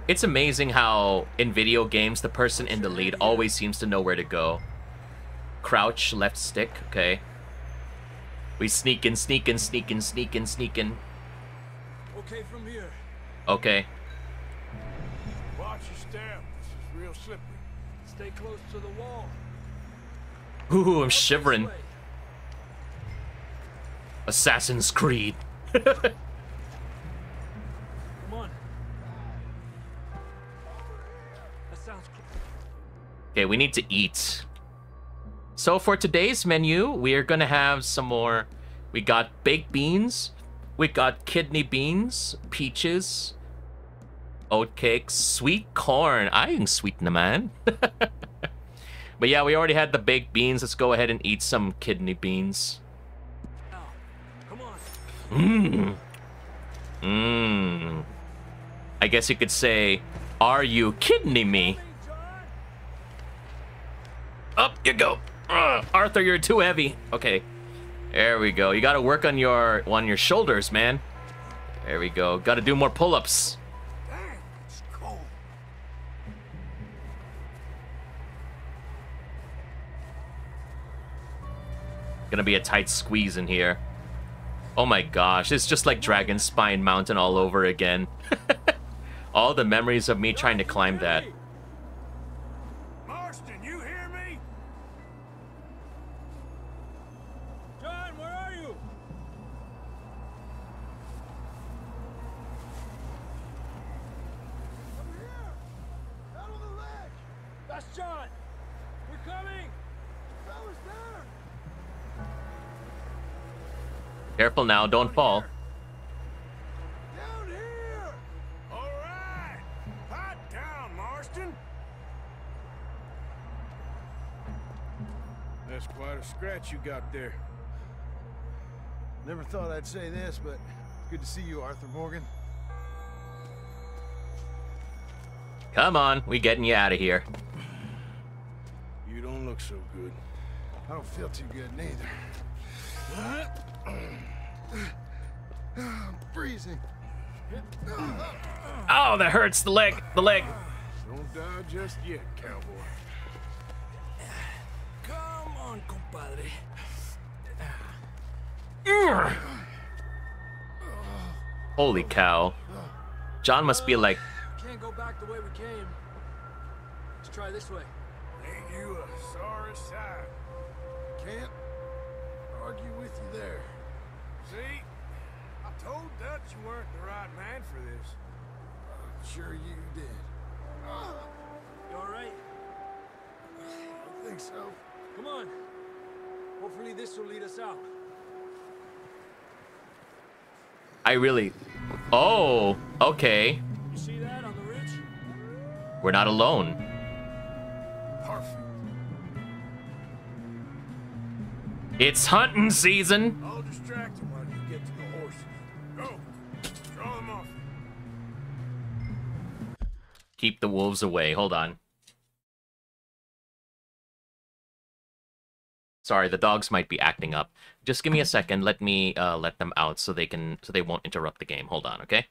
It's amazing how in video games the person in the lead always seems to know where to go. Crouch, left stick, okay. We sneakin', sneakin', sneakin', sneakin', sneakin'. Okay from here. Okay. Watch your step. This is real slippery. Stay close to the wall. Ooh, I'm shivering. Assassin's Creed. Come on. That sounds cool. Okay, we need to eat. So for today's menu, we're gonna have some more. We got baked beans. We got kidney beans, peaches, oatcakes, sweet corn. I ain't sweetin' the man. But yeah, we already had the baked beans. Let's go ahead and eat some kidney beans. Mmm. Mmm. I guess you could say, are you kidding me? Up you go. Ugh, Arthur, you're too heavy. Okay. There we go. You gotta work on your shoulders, man. There we go. Gotta do more pull-ups. Gonna be a tight squeeze in here. Oh my gosh, it's just like Dragon Spine Mountain all over again. All the memories of me trying to climb that. Marston, you hear me? John, where are you? Over here! Out on the ledge! That's John! We're coming! That was there! Careful now, don't fall. Down here! All right! Hot down, Marston! That's quite a scratch you got there. Never thought I'd say this, but good to see you, Arthur Morgan. Come on, we getting you out of here. You don't look so good. I don't feel too good, neither. What? I'm freezing. Oh, that hurts the leg. The leg. Don't die just yet, cowboy. Come on, compadre. Holy cow. John must be like. Can't go back the way we came. Let's try this way. Ain't you a sorry sight? Can't argue with you there. See, I told Dutch you weren't the right man for this. I'm sure you did. You all right? I think so. Come on. Hopefully this will lead us out. I really... Oh, okay. You see that on the ridge? We're not alone. Perfect. It's hunting season. I'll distract him while you get to the horses. Go. Draw them off. Keep the wolves away. Hold on. Sorry, the dogs might be acting up. Just give me a second. Let me let them out so they can won't interrupt the game. Hold on, okay?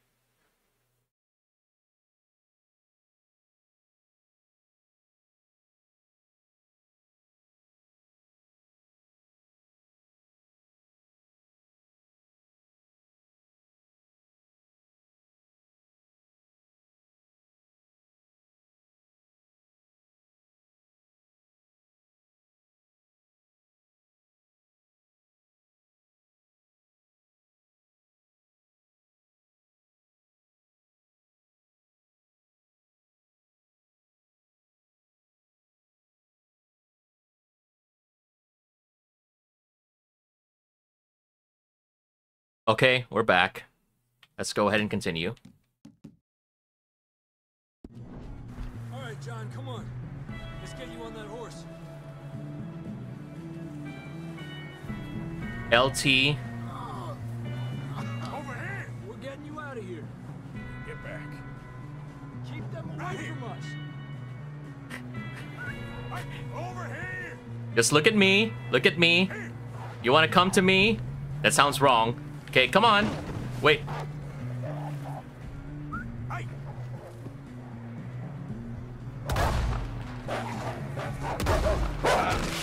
Okay, we're back. Let's go ahead and continue. All right, John, come on. Let's get you on that horse. LT. Over here. We're getting you out of here. Get back. Keep them away from us. Over here. Just look at me. Look at me. You want to come to me? That sounds wrong. Okay, come on. Wait.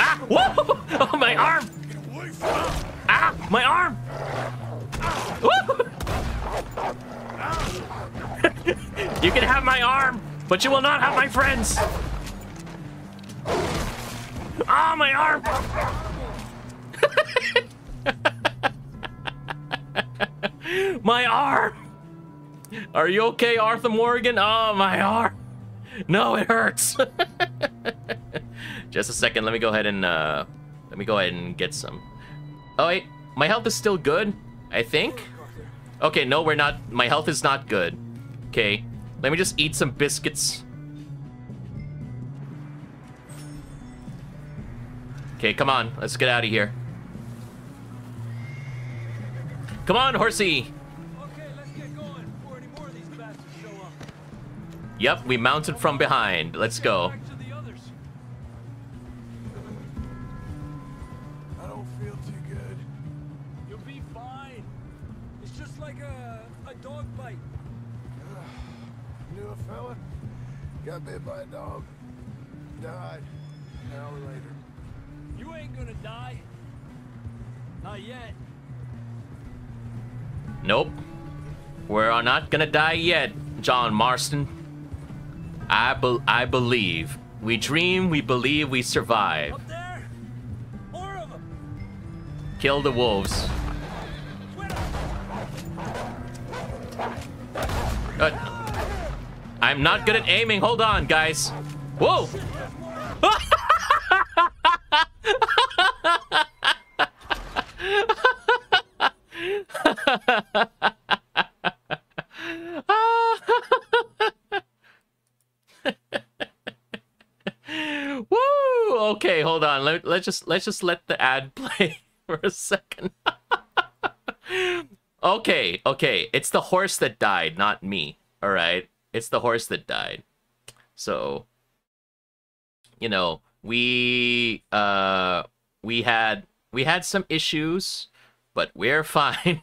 Ah! Whoa! Oh, my arm! Ah! My arm! You can have my arm, but you will not have my friends! Ah, my arm! My arm! Are you okay, Arthur Morgan? Oh, my arm! No, it hurts! Just a second, let me go ahead and get some. Oh wait, my health is still good, I think. Okay, no, we're not. My health is not good. Okay, let me just eat some biscuits. Okay, come on, let's get out of here. Come on, horsey! Okay, let's get going before any more of these bastards show up. Yep, we mounted from behind. Let's go. Back to the others. I don't feel too good. You'll be fine. It's just like a dog bite. Knew a fella? Got bit by a dog. Died an hour later. You ain't gonna die. Not yet. Nope. We're not gonna die yet, John Marston. I believe. We dream, we believe, we survive. Up there. More of them. Kill the wolves. I'm not good at aiming. Hold on, guys. Whoa! Woo! Okay, hold on. Let's just let the ad play for a second. Okay, okay. It's the horse that died, not me. All right. It's the horse that died. So, you know, we had some issues, but we're fine.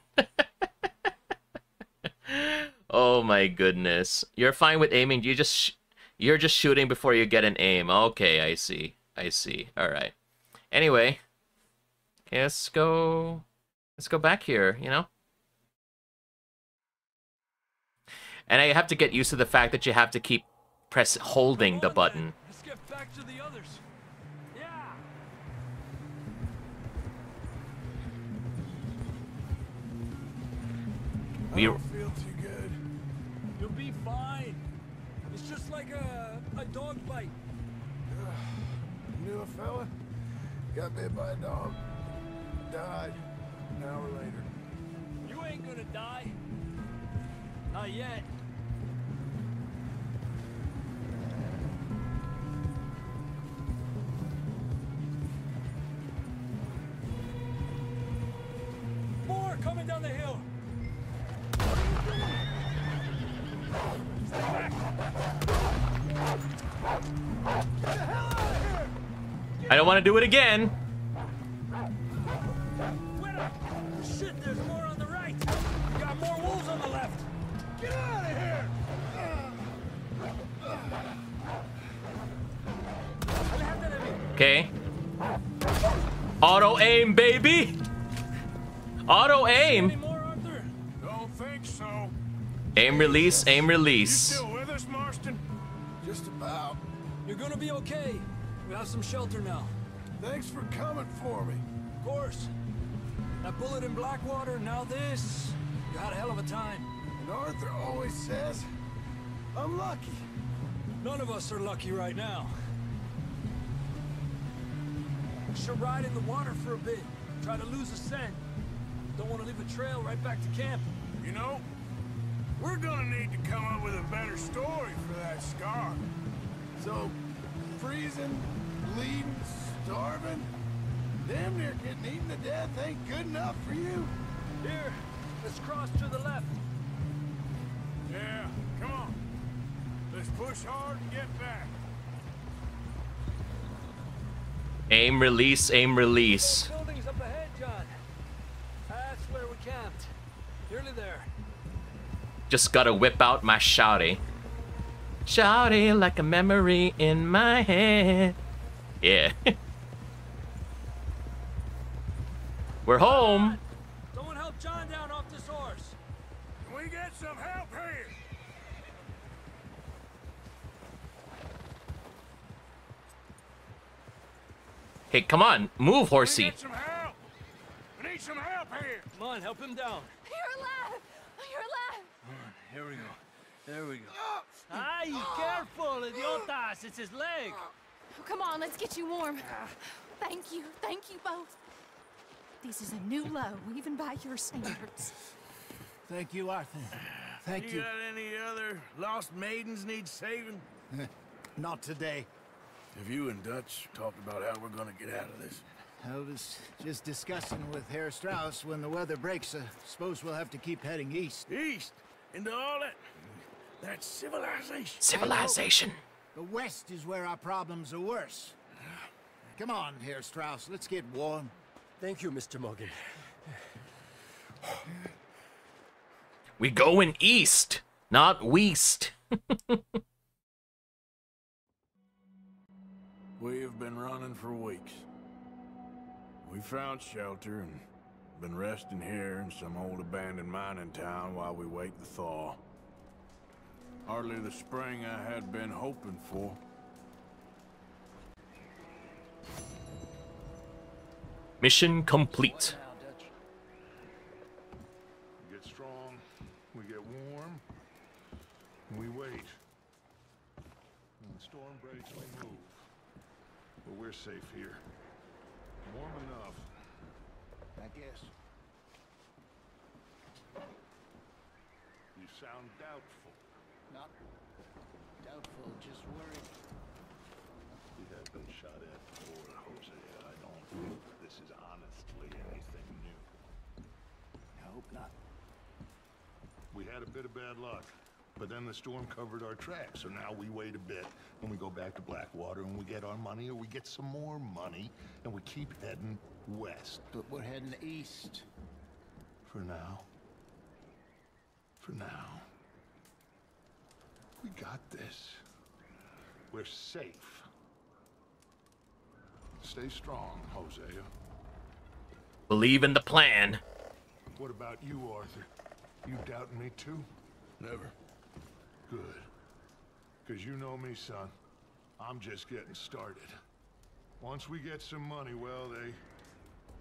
Oh my goodness. You're fine with aiming. You're just shooting before you get an aim. Okay, I see. I see. All right. Anyway, okay, let's go back here, you know? And I have to get used to the fact that you have to keep holding the button. Then. Let's get back to the others. I don't feel too good. You'll be fine. It's just like a dog bite. Knew a fella? Got bit by a dog. Died an hour later. You ain't gonna die. Not yet. More coming down the hill. I don't want to do it again. Shit, there's more on the right. We got more wolves on the left. Get out of here. Okay. Auto aim, baby. Auto aim. Don't think so. Aim release, aim release. You still with us, Marston? Just about. You're gonna be okay. We have some shelter now. Thanks for coming for me. Of course. That bullet in Blackwater, now this. You had a hell of a time. And Arthur always says, I'm lucky. None of us are lucky right now. We should ride in the water for a bit. Try to lose a scent. Don't want to leave a trail right back to camp. You know, we're gonna need to come up with a better story for that scar. So, freezing, bleeding, starving, damn near getting eaten to death ain't good enough for you. Here, let's cross to the left. Yeah, come on. Let's push hard and get back. Aim, release, aim, release. Those buildings up ahead, John. That's where we camped. Nearly there. Just gotta whip out my shouty. Shouty like a memory in my head. Yeah. We're home. Someone help John down off this horse. Can we get some help here? Hey, come on. Move, horsey. We need some help here. Come on, help him down. You're alive. You're alive. Come on, here we go. There we go. Aye, careful, idiotas. It's his leg. Oh, come on, let's get you warm. Thank you. Thank you both. This is a new low, even by your standards. Thank you, Arthur. Thank you. You got any other lost maidens need saving? Not today. Have you and Dutch talked about how we're gonna get out of this? I was just discussing with Herr Strauss when the weather breaks. I suppose we'll have to keep heading east. East? Into all that civilization. Civilization. The west is where our problems are worse. Come on, Herr Strauss. Let's get warm. Thank you, Mr. Morgan. We going east, not west. We have been running for weeks. We found shelter and been resting here in some old abandoned mining town while we wait the thaw. Hardly the spring I had been hoping for. Mission complete. We get strong, we get warm, we wait. When the storm breaks, we move. But we're safe here. Warm enough, I guess. You sound doubtful. Not doubtful, just worried. You have been shot at before, Jose. I don't know if this is honestly anything new. I hope not. We had a bit of bad luck, but then the storm covered our tracks, so now we wait a bit, and we go back to Blackwater, and we get our money, or we get some more money, and we keep heading west. But we're heading east. For now. For now. We got this. We're safe. Stay strong, Jose. Believe in the plan. What about you, Arthur? You doubting me too? Never. Good. Because you know me, son. I'm just getting started. Once we get some money, well,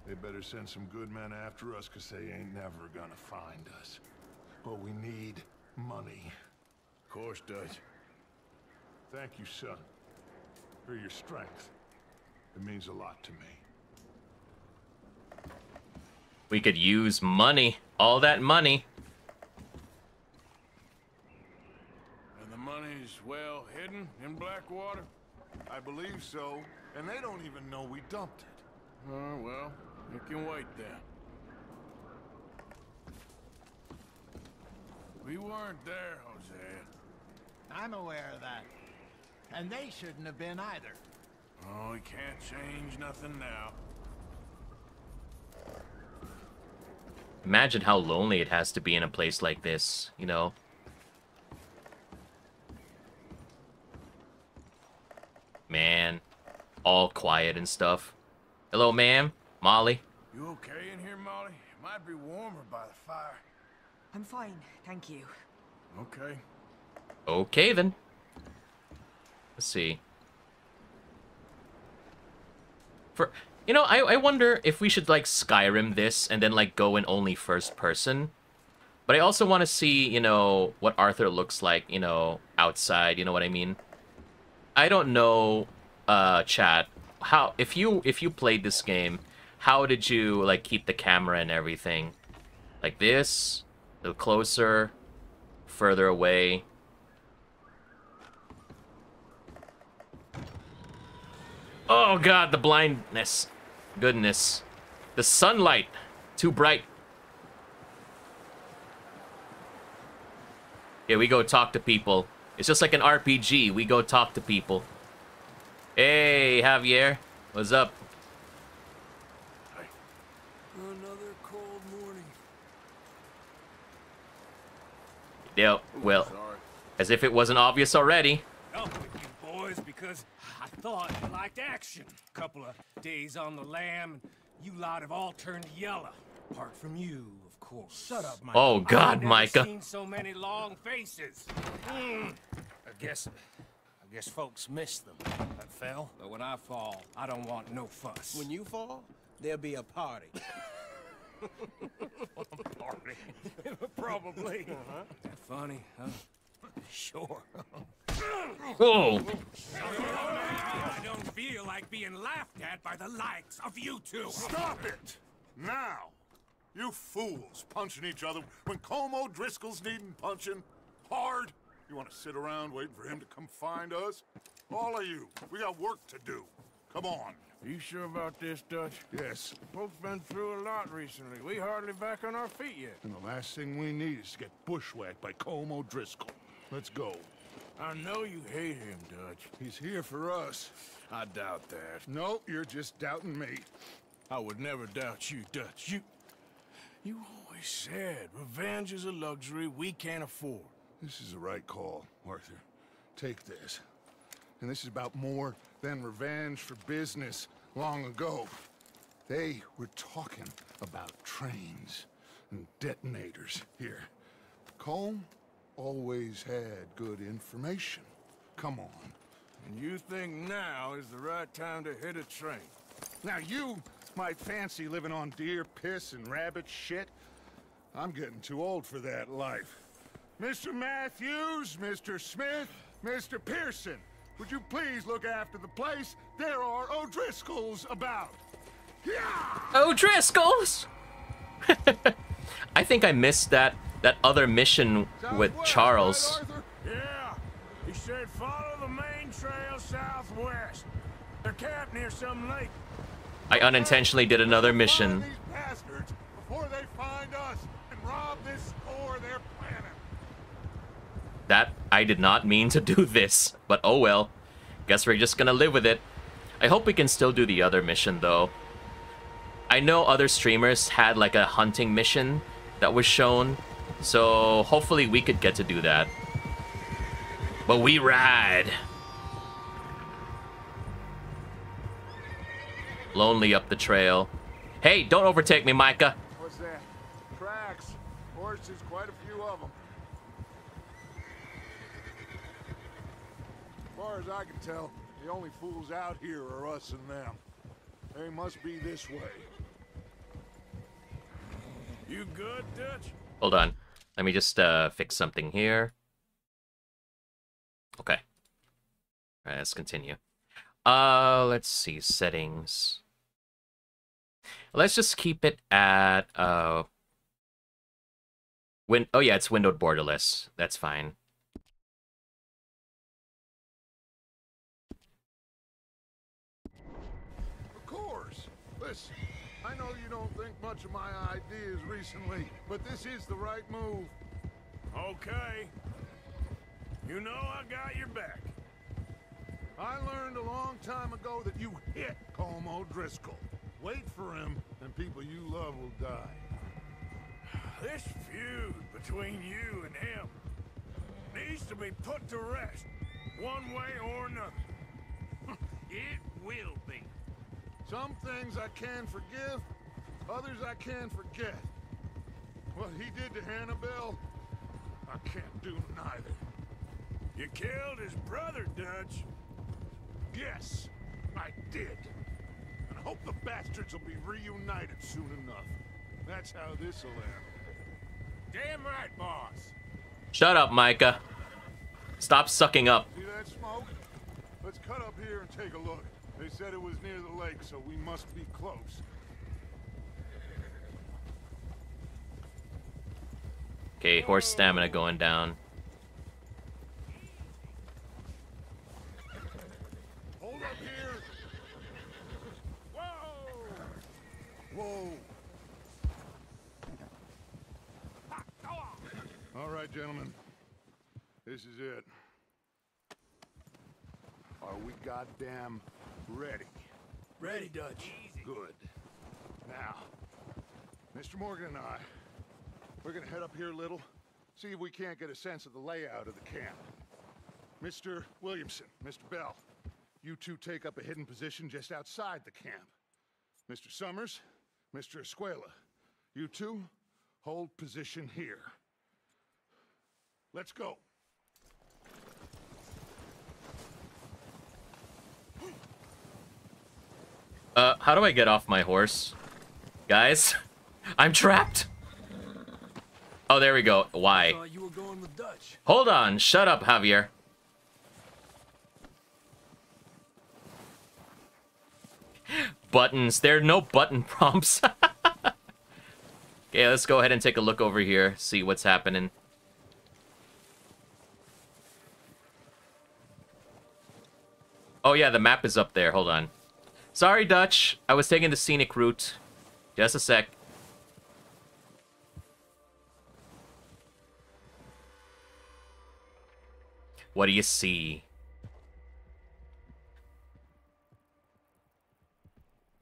they better send some good men after us, because they ain't never gonna find us. But we need money. Of course, Dutch. Thank you, son, for your strength. It means a lot to me. We could use money. All that money. And the money's well hidden in Blackwater? I believe so. And they don't even know we dumped it. Oh, well, it can wait then. We weren't there, Jose. I'm aware of that. And they shouldn't have been either. Oh, we can't change nothing now. Imagine how lonely it has to be in a place like this, you know? Man, all quiet and stuff. Hello, ma'am. Molly. You okay in here, Molly? It might be warmer by the fire. I'm fine, thank you. Okay. Okay, then. Let's see. You know, I wonder if we should, like, Skyrim this and then, like, go in only first person. But I also want to see, you know, what Arthur looks like, you know, outside, you know what I mean? I don't know, chat, how, if you played this game, how did you, like, keep the camera and everything? Like this, a little closer, further away. Oh god, the blindness. Goodness. The sunlight. Too bright. Yeah, we go talk to people. It's just like an RPG. We go talk to people. Hey, Javier. What's up? Hi. Another cold morning. Yeah, well, sorry. As if it wasn't obvious already. Oh, because I thought you liked action. A couple of days on the lam, and you lot have all turned yellow. Apart from you, of course. Shut up, Micah. Oh, God, I've Micah. Seen so many long faces. I guess folks miss them. I fell, but when I fall, I don't want no fuss. When you fall, there'll be a party. A party? Probably. Uh-huh. That funny, huh? Sure. Whoa! I don't feel like being laughed at by the likes of you two. Stop it! Now! You fools punching each other when Colm O'Driscoll's needing punching hard. You want to sit around waiting for him to come find us? All of you, we got work to do. Come on. Are you sure about this, Dutch? Yes. Folks been through a lot recently. We hardly back on our feet yet. And the last thing we need is to get bushwhacked by Colm O'Driscoll. Let's go. I know you hate him, Dutch. He's here for us. I doubt that. No, you're just doubting me. I would never doubt you, Dutch. You always said revenge is a luxury we can't afford. This is the right call, Arthur. Take this. And this is about more than revenge for business long ago. They were talking about trains and detonators here. Colm always had good information. Come on. And you think now is the right time to hit a train? Now you might fancy living on deer piss and rabbit shit. I'm getting too old for that life. Mr. Matthews, Mr. Smith, Mr. Pearson, would you please look after the place? There are O'Driscolls about. Yeah! O'Driscolls! I think I missed that other mission with Charles. Yeah, he said follow the main trail southwest. They're camped near some lake. I unintentionally did another mission. These bastards before they find us and rob this or their planet. That I did not mean to do this, but oh well. Guess we're just gonna live with it. I hope we can still do the other mission though. I know other streamers had like a hunting mission that was shown. So hopefully we could get to do that. But we ride. Lonely up the trail. Hey, don't overtake me, Micah. What's that? Tracks. Horses, quite a few of them. As far as I can tell, the only fools out here are us and them. They must be this way. You good, Dutch? Hold on. Let me just fix something here. Okay. All right, let's continue. Let's see, settings. Let's just keep it at oh yeah, it's windowed borderless. That's fine. Of course. Listen, I know you don't think much of my ideas recently, but this is the right move. Okay. You know I got your back. I learned a long time ago that you hit Colm O'Driscoll. Wait for him, and people you love will die. This feud between you and him needs to be put to rest, one way or another. It will be. Some things I can forgive, others I can forget. What he did to Hannibal, I can't do neither. You killed his brother, Dutch. Yes, I did. And I hope the bastards will be reunited soon enough. That's how this'll end. Damn right, boss. Shut up, Micah. Stop sucking up. See that smoke? Let's cut up here and take a look. They said it was near the lake, so we must be close. Okay, horse stamina going down. Hold up here. Whoa. Whoa. All right, gentlemen. This is it. Are we goddamn ready? Ready, Dutch. Easy. Good. Now, Mr. Morgan and I, we're gonna head up here a little, see if we can't get a sense of the layout of the camp. Mr. Williamson, Mr. Bell, you two take up a hidden position just outside the camp. Mr. Summers, Mr. Escuela, you two hold position here. Let's go. How do I get off my horse? Guys, I'm trapped. Oh, there we go. Why? You were going with Dutch. Hold on. Shut up, Javier. Buttons. There are no button prompts. Okay, let's go ahead and take a look over here. See what's happening. Oh, yeah, the map is up there. Hold on. Sorry, Dutch. I was taking the scenic route. Just a sec. What do you see?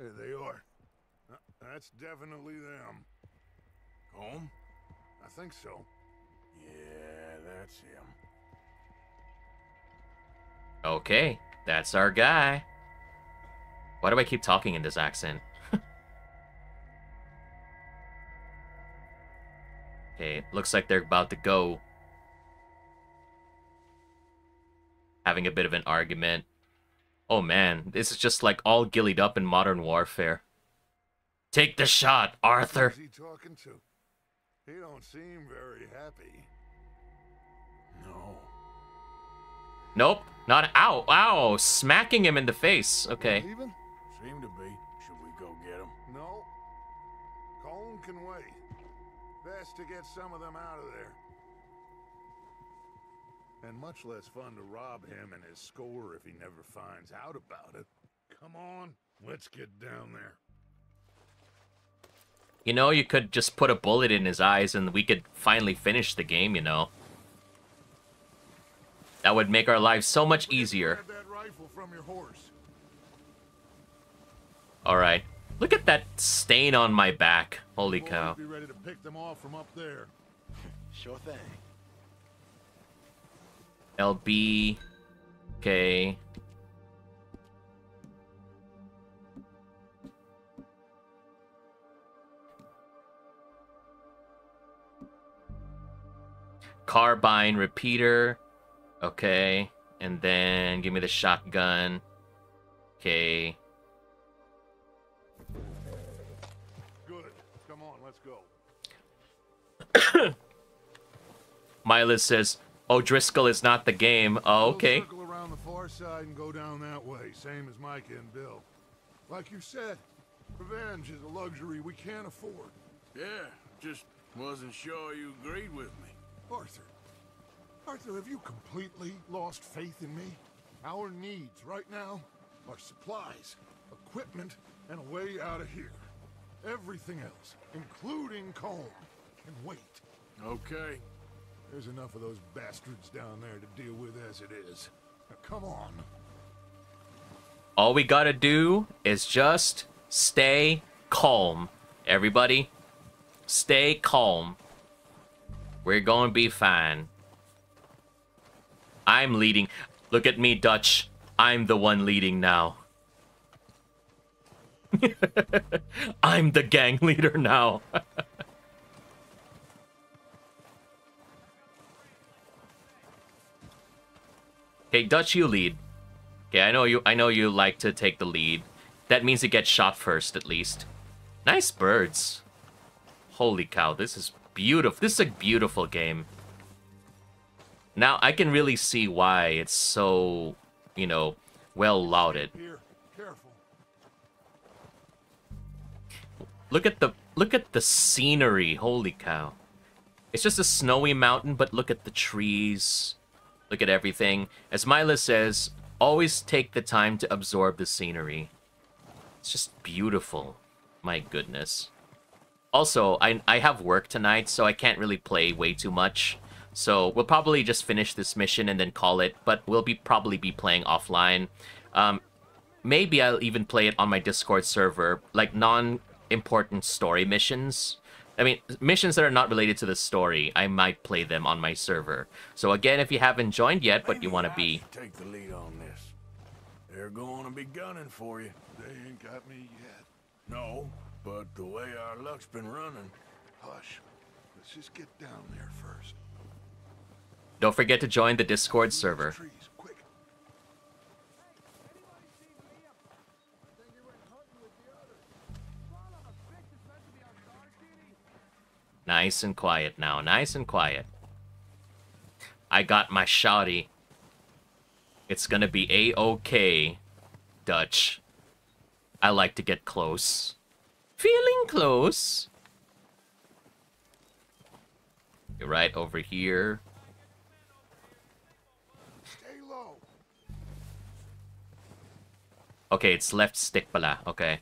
There they are. That's definitely them. Home? I think so. Yeah, that's him. Okay, that's our guy. Why do I keep talking in this accent? Okay, looks like they're about to go. Having a bit of an argument. Oh man, this is just like all gillied up in Modern Warfare. Take the shot, Arthur. Who's he talking to? He don't seem very happy. No. Nope, not. Ow, ow, smacking him in the face. Okay. Even? Seem to be. Should we go get him? No. Colm can wait. Best to get some of them out of there. And much less fun to rob him and his score if he never finds out about it. Come on, let's get down there. You know, you could just put a bullet in his eyes and we could finally finish the game, you know. That would make our lives so much easier. Grab that rifle from your horse. All right. Look at that stain on my back. Holy cow. Be ready to pick them off from up there. Sure thing. LB. Okay. Carbine repeater. Okay. And then give me the shotgun. Okay. Milas says, O'Driscoll is not the game. Oh, okay. Circle around the far side and go down that way, same as Mike and Bill. Like you said, revenge is a luxury we can't afford. Yeah, just wasn't sure you agreed with me. Arthur. Arthur, have you completely lost faith in me? Our needs right now are supplies, equipment, and a way out of here. Everything else, including Colm, can wait. Okay. There's enough of those bastards down there to deal with as it is. Now, come on. All we gotta do is just stay calm. Everybody, stay calm. We're gonna be fine. I'm leading. Look at me, Dutch. I'm the one leading now. I'm the gang leader now. Okay, Dutch, you lead. Okay, I know you like to take the lead. That means you get shot first, at least. Nice birds. Holy cow, this is beautiful. This is a beautiful game. Now I can really see why it's so, you know, well lauded. Look at the scenery. Holy cow. It's just a snowy mountain, but look at the trees. Look at everything. As Myla says, always take the time to absorb the scenery. It's just beautiful. My goodness. Also, I have work tonight, so I can't really play way too much. So we'll probably just finish this mission and then call it, but we'll probably be playing offline. Maybe I'll even play it on my Discord server, like non-important story missions. I mean, missions that are not related to the story, I might play them on my server. So again, if you haven't joined yet, but you want to be... Take the lead on this. They're going to be gunning for you. They ain't got me yet. No, but the way our luck's been running... Hush. Let's just get down there first. Don't forget to join the Discord server. Nice and quiet now. Nice and quiet. I got my shawty. It's gonna be A-OK, Dutch. I like to get close. Feeling close. You're right over here. Stay low. Okay, it's left stick pala. Okay.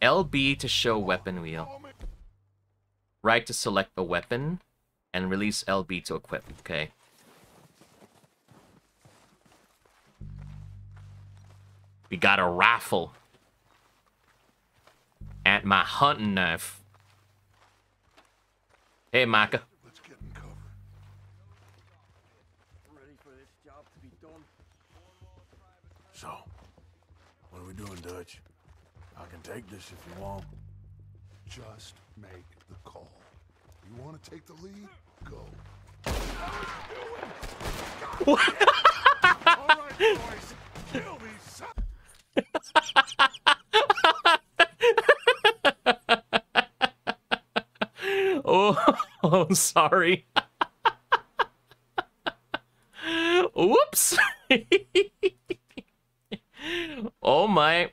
LB to show weapon wheel. Right to select a weapon, and release LB to equip, okay. We got a rifle. And my hunting knife. Hey, Micah. Let's get in cover. Ready for this job to be done. So, what are we doing, Dutch? I can take this if you want. Just make the call. You want to take the lead? Go. All right, boys. Kill me, son. Oh, I'm sorry. Whoops. Oh my.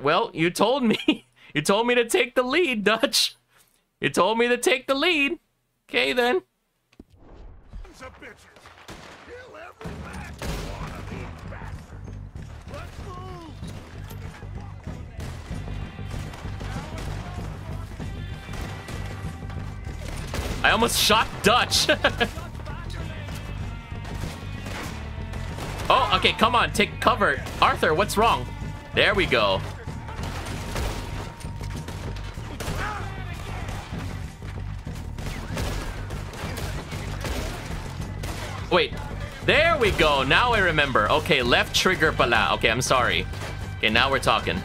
Well, you told me. You told me to take the lead, Dutch. You told me to take the lead. Okay, then. I almost shot Dutch. Oh, okay, come on, take cover. Arthur, what's wrong? There we go. Wait, there we go. Now I remember. Okay, left trigger pala. Okay, I'm sorry. Okay, now we're talking.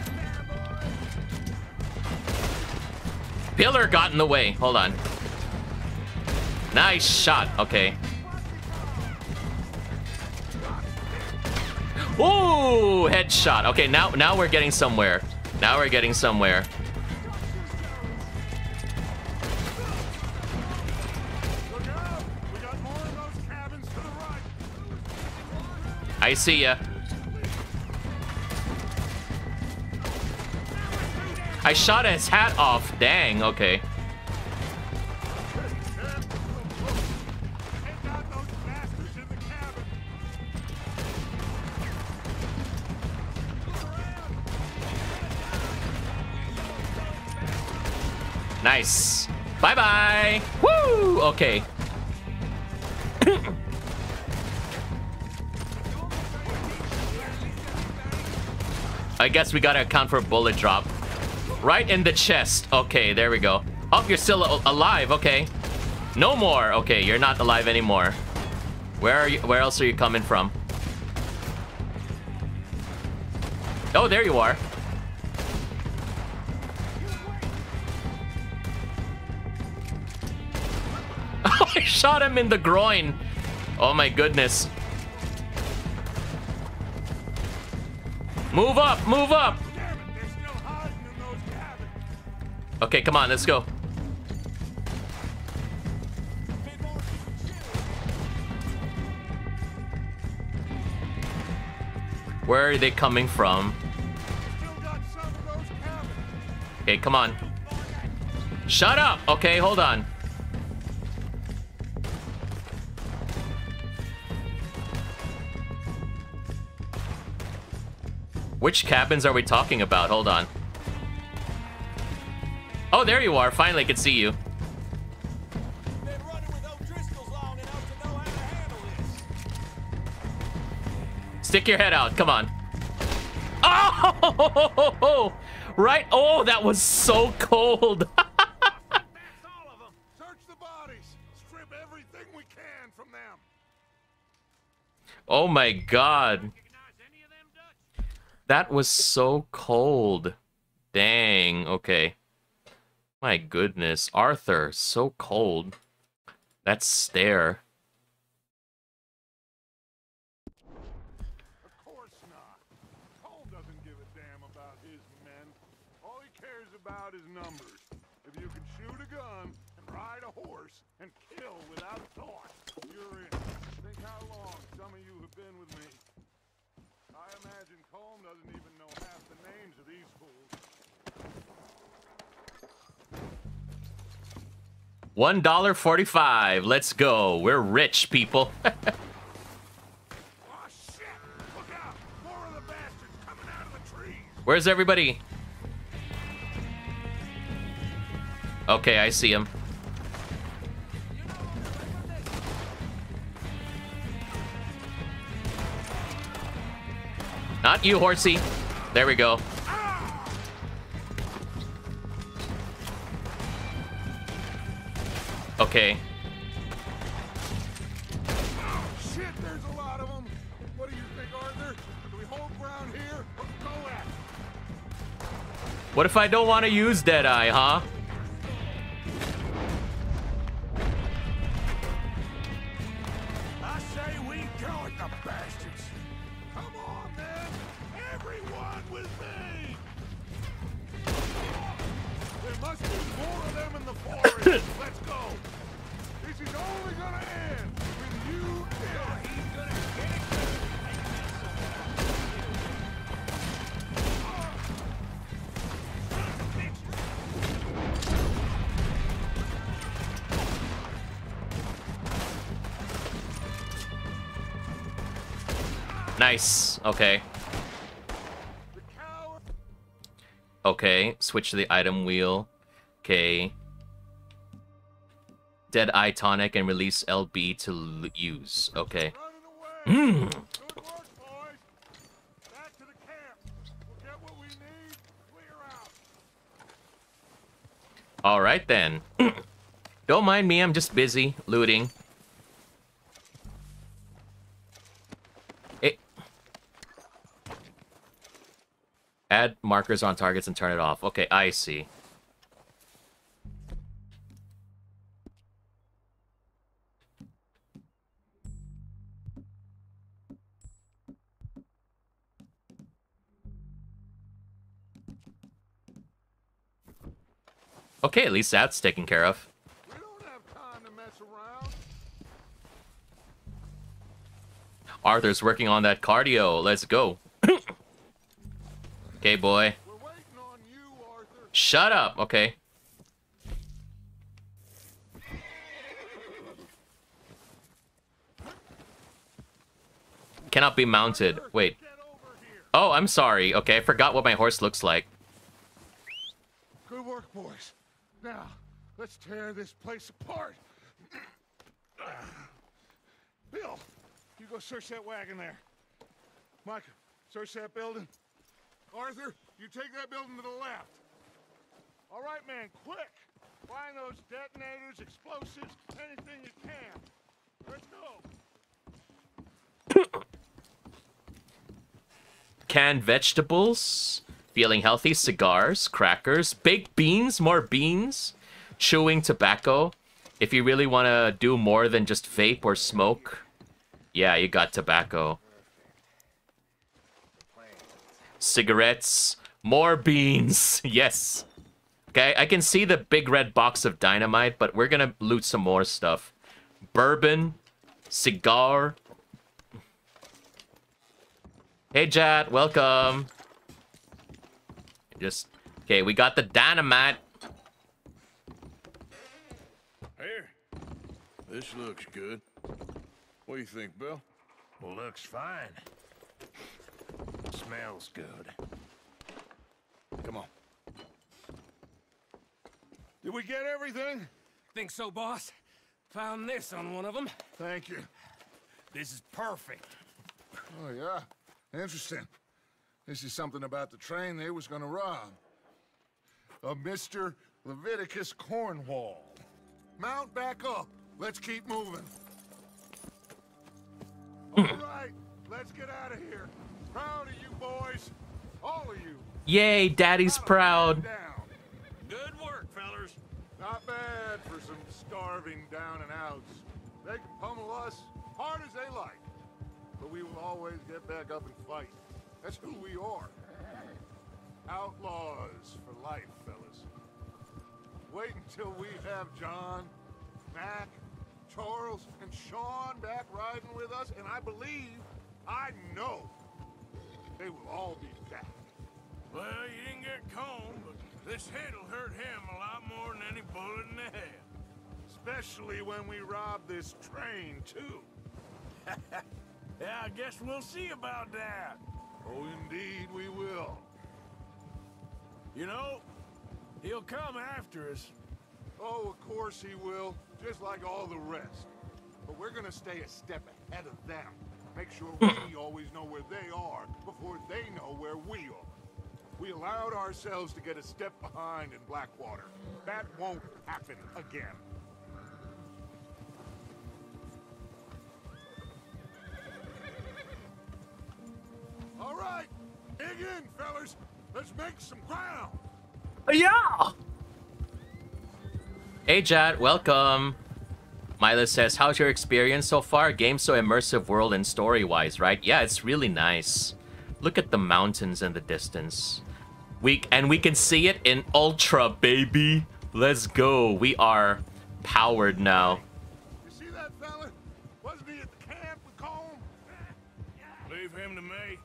Pillar got in the way. Hold on. Nice shot. Okay. Ooh, headshot. Okay, now we're getting somewhere. Now we're getting somewhere. I see ya. I shot his hat off. Dang, okay. Nice. Bye-bye. Woo! Okay. I guess we gotta account for a bullet drop. Right in the chest. Okay, there we go. Oh, you're still alive. Okay. No more. Okay, you're not alive anymore. Where are you? Where else are you coming from? Oh, there you are. Oh, I shot him in the groin. Oh my goodness. Move up, move up! Okay, come on, let's go. Where are they coming from? Okay, come on. Shut up! Okay, hold on. Which cabins are we talking about? Hold on. Oh, there you are. Finally, I can see you. Stick your head out. Come on. Oh! Right? Oh, that was so cold. Oh my god. That was so cold. Dang. Okay. My goodness. Arthur, so cold. That stare. Of course not. Cole doesn't give a damn about his men. All he cares about is numbers. If you can shoot a gun and ride a horse and kill without thought, you're in. Think how long some of you have been with me. I imagine Colm doesn't even know half the names of these fools. $1.45. Let's go. We're rich, people. Oh, shit. Look out. More of the bastards coming out of the trees. Where's everybody? Okay, I see him. Not you, horsey. There we go. Okay. Oh, shit, there's a lot of them. What do you think, Arthur? Do we hold ground here or go at it? What if I don't want to use Deadeye, huh? I say we go at the bastards. Come on, man! Everyone with me! There must be more of them in the forest. Let's go! This is only gonna end with you dead. He's gonna get it Nice. Okay. Okay. Switch to the item wheel. Okay. Dead Eye Tonic and release LB to use. Okay. Mmm. All right then. Don't mind me. I'm just busy looting. Add markers on targets and turn it off. Okay, I see. Okay, at least that's taken care of. We don't have time to mess around. Arthur's working on that cardio. Let's go. Okay, boy. We're waiting on you, Arthur. Shut up. Okay. Cannot be mounted. Wait. Oh, I'm sorry. Okay, I forgot what my horse looks like. Good work, boys. Now, let's tear this place apart. Bill, you go search that wagon there. Mike, search that building. Arthur, you take that building to the left. All right, man, quick. Find those detonators, explosives, anything you can. Let's go. Canned vegetables, feeling healthy, cigars, crackers, baked beans, more beans, chewing tobacco. If you really want to do more than just vape or smoke, yeah, you got tobacco. Cigarettes, more beans. Yes. Okay, I can see the big red box of dynamite, but we're gonna loot some more stuff. Bourbon, cigar. Hey, Jat, welcome. Just okay. We got the dynamite. Here, this looks good. What do you think, Bill? Well, looks fine. Smells good. Come on. Did we get everything? Think so, boss. Found this on one of them. Thank you. This is perfect. Oh, yeah? Interesting. This is something about the train they was gonna rob. Of Mr. Leviticus Cornwall. Mount back up. Let's keep moving. All right, let's get out of here. Proud of you boys. All of you. Yay, Daddy's proud. Good work, fellers. Not bad for some starving down and outs. They can pummel us hard as they like. But we will always get back up and fight. That's who we are. Outlaws for life, fellas. Wait until we have John, Mac, Charles, and Sean back riding with us, and I believe, I know, they will all be back. Well, you didn't get Colm, but this hit'll hurt him a lot more than any bullet in the head. Especially when we rob this train, too. Yeah, I guess we'll see about that. Oh, indeed we will. You know, he'll come after us. Oh, of course he will, just like all the rest. But we're gonna stay a step ahead of them. Make sure we always know where they are before they know where we are. We allowed ourselves to get a step behind in Blackwater. That won't happen again. All right, dig in, fellas. Let's make some ground. Yeah. Hey, Jad, welcome. Mila says, how's your experience so far? Game so immersive world and story-wise, right? Yeah, it's really nice. Look at the mountains in the distance. And we can see it in Ultra, baby. Let's go. We are powered now. You see that fella? Wasn't he at the camp with Colm? Leave him to me.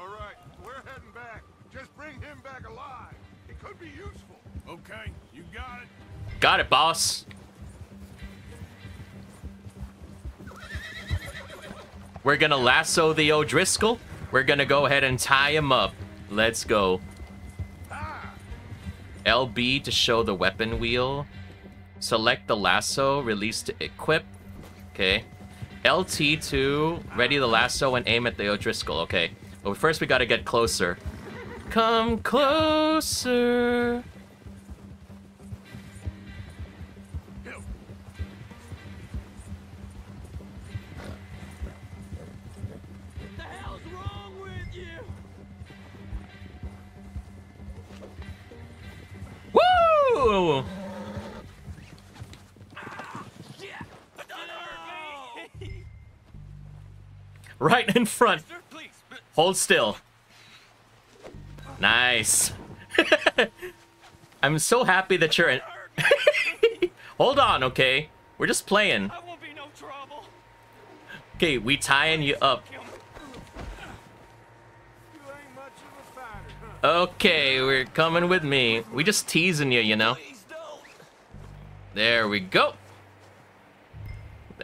All right, we're heading back. Just bring him back alive. It could be useful. Okay, you got it. Got it, boss. We're gonna lasso the O'Driscoll. We're gonna go ahead and tie him up. Let's go. LB to show the weapon wheel. Select the lasso, release to equip. Okay. LT to ready the lasso and aim at the O'Driscoll. Okay. But first we gotta get closer. Come closer. Woo! Right in front. Hold still. Nice. I'm so happy that you're in. Hold on, okay? We're just playing. Okay, we tying you up. Okay, we're coming with me. We just teasing you, you know. There we go.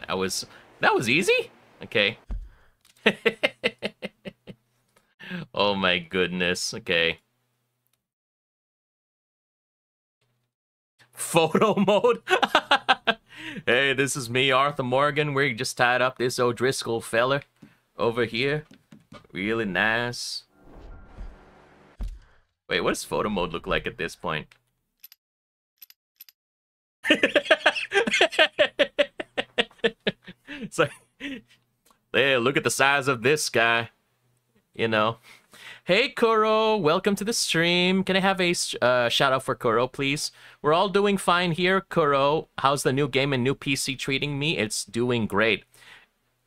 That was easy. Okay. Oh my goodness. Okay. Photo mode. Hey, this is me, Arthur Morgan. We just tied up this O'Driscoll fella over here. Really nice. Wait, what does photo mode look like at this point? It's like, hey, look at the size of this guy. You know. Hey, Kuro, welcome to the stream. Can I have a shout out for Kuro, please? We're all doing fine here, Kuro. How's the new game and new PC treating me? It's doing great.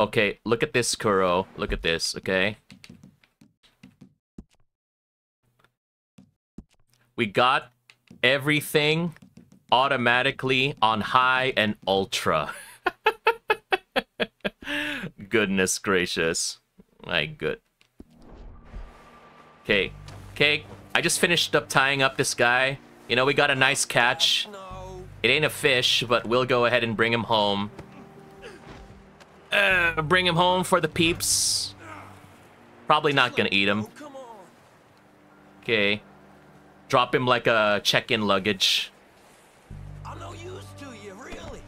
Okay, look at this, Kuro. Look at this, okay? We got everything automatically on high and ultra. Goodness gracious. My good. Okay. Okay. I just finished up tying up this guy. You know, we got a nice catch. It ain't a fish, but we'll go ahead and bring him home. Bring him home for the peeps. Probably not gonna eat him. Okay. Drop him like a check-in luggage. I'm no use to you, really.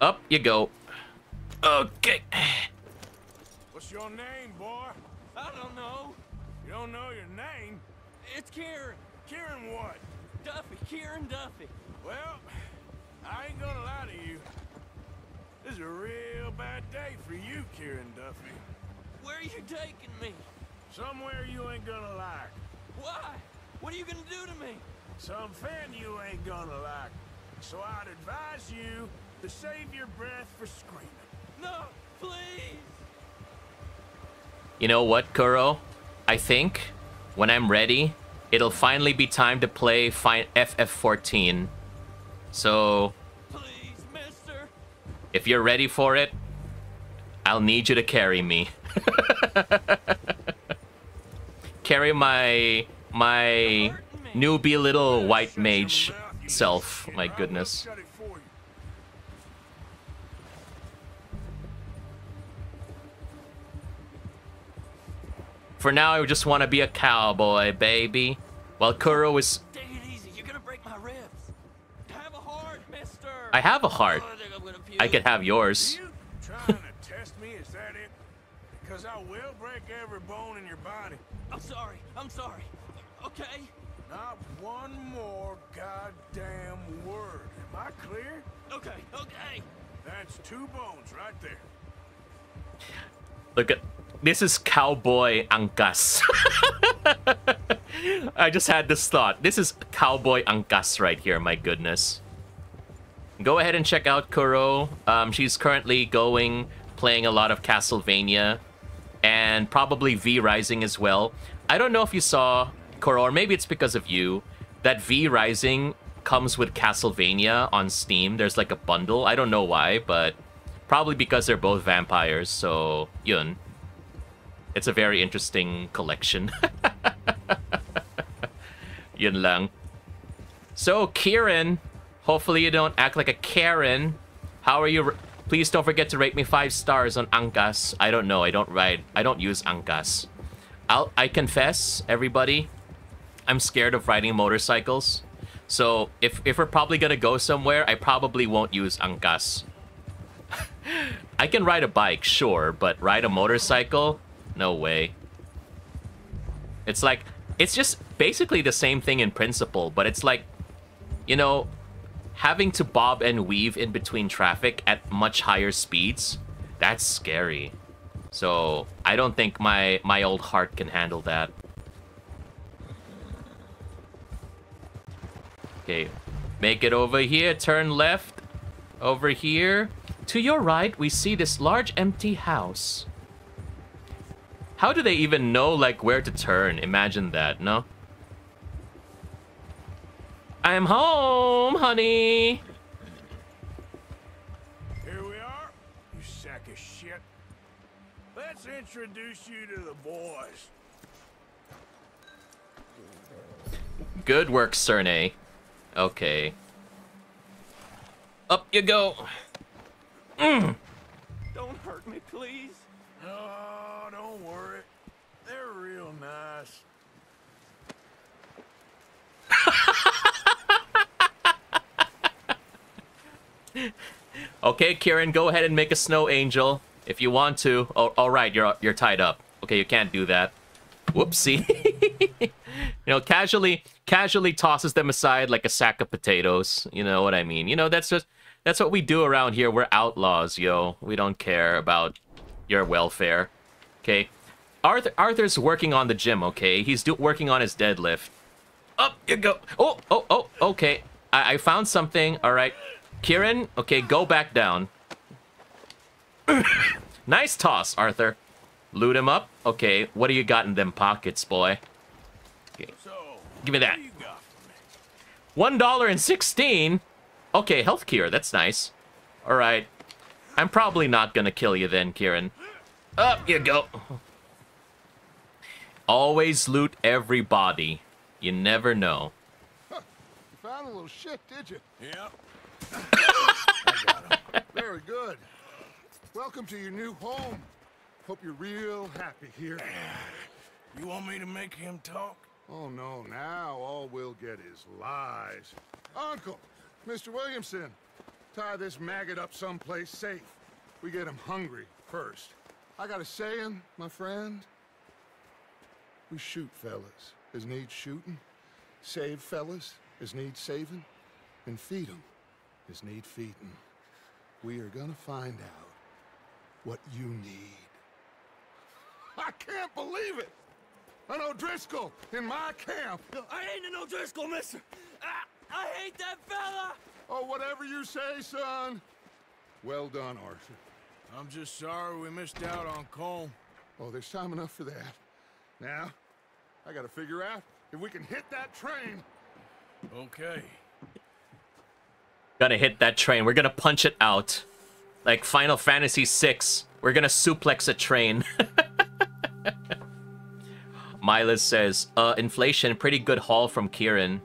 Up you go. Okay. What's your name, boy? I don't know. You don't know your name? It's Kieran. Kieran what? Duffy. Kieran Duffy. Well, I ain't gonna lie to you. This is a real bad day for you, Kieran Duffy. Where are you taking me? Somewhere you ain't gonna like. Why? What are you gonna do to me? Some fan you ain't gonna like. So I'd advise you to save your breath for screaming. No, please! You know what, Kuro? I think, when I'm ready, it'll finally be time to play FF14. So... Please, mister! If you're ready for it, I'll need you to carry me. Carry my newbie little white mage self. My goodness. For now, I just want to be a cowboy, baby. While Kuro is... Take it easy. You're gonna break my ribs. Have a heart, mister. I have a heart. I could have yours. You trying to test me? Is that it? Because I will break every bone in your body. I'm sorry. I'm sorry. Okay? Not one more goddamn word. Am I clear? Okay. Okay. That's two bones right there. Look at... This is Cowboy Angkas. I just had this thought. This is Cowboy Angkas right here, my goodness. Go ahead and check out Kuro. She's currently playing a lot of Castlevania and probably V Rising as well. I don't know if you saw, Kuro, or maybe it's because of you, that V Rising comes with Castlevania on Steam. There's like a bundle. I don't know why, but probably because they're both vampires, so yun. It's a very interesting collection. Yun lang. So, Kieran, hopefully you don't act like a Karen. How are you? Please don't forget to rate me 5 stars on Angkas. I don't know. I don't ride. I don't use Angkas. I confess, everybody, I'm scared of riding motorcycles. So, if we're probably gonna go somewhere, I probably won't use Angkas. I can ride a bike, sure, but ride a motorcycle? No way. It's like, it's just basically the same thing in principle, but it's like, you know, having to bob and weave in between traffic at much higher speeds, that's scary. So I don't think my old heart can handle that. Okay, make it over here, turn left, over here. To your right, we see this large empty house. How do they even know, like, where to turn? Imagine that, no? I'm home, honey! Here we are, you sack of shit. Let's introduce you to the boys. Good work, Serjay. Okay. Up you go. Don't hurt me, please. Oh, don't worry. They're real nice. Okay, Kieran, go ahead and make a snow angel if you want to. Oh, all right, you're tied up. Okay, you can't do that. Whoopsie. You know, casually tosses them aside like a sack of potatoes. You know what I mean? You know, that's what we do around here. We're outlaws, yo. We don't care about your welfare. Okay. Arthur's working on the gym, okay? He's working on his deadlift. Up you go. Oh, okay. I found something. All right. Kieran, okay, go back down. Nice toss, Arthur. Loot him up. Okay, what do you got in them pockets, boy? Okay. Give me that. $1.16? Okay, health cure. That's nice. All right. I'm probably not gonna kill you then, Kieran. Up you go. Always loot everybody. You never know. Huh. You found a little shit, did you? Yeah. I got him. Very good. Welcome to your new home. Hope you're real happy here. You want me to make him talk? Oh, no. Now all we'll get is lies. Uncle, Mr. Williamson, tie this maggot up someplace safe. We get him hungry first. I got a saying, my friend. We shoot fellas as need shooting, save fellas as need saving, and feed 'em as need feeding. We are gonna find out what you need. I can't believe it! An O'Driscoll in my camp! No, I ain't an O'Driscoll, mister! I hate that fella! Oh, whatever you say, son. Well done, Arthur. I'm just sorry we missed out on Colm. Oh, there's time enough for that. Now, I gotta figure out if we can hit that train. Okay. Gotta hit that train. We're gonna punch it out. Like Final Fantasy VI. We're gonna suplex a train. Milas says, inflation, pretty good haul from Kieran.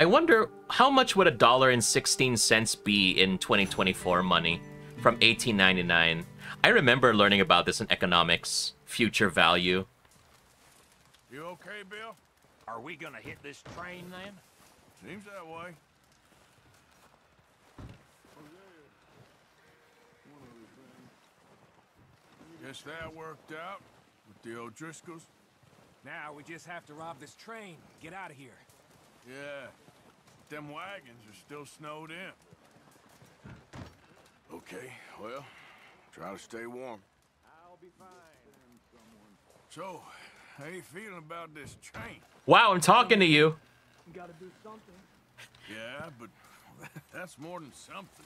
I wonder how much would $1.16 be in 2024 money from 1899. I remember learning about this in economics, future value. You okay, Bill? Are we gonna hit this train then? Seems that way. Guess that worked out with the O'Driscolls. Now we just have to rob this train. Get out of here. Yeah. Them wagons are still snowed in. Okay, well, try to stay warm. I'll be fine. So, how you feeling about this train? Wow, I'm talking to you. You gotta do something. Yeah, but that's more than something.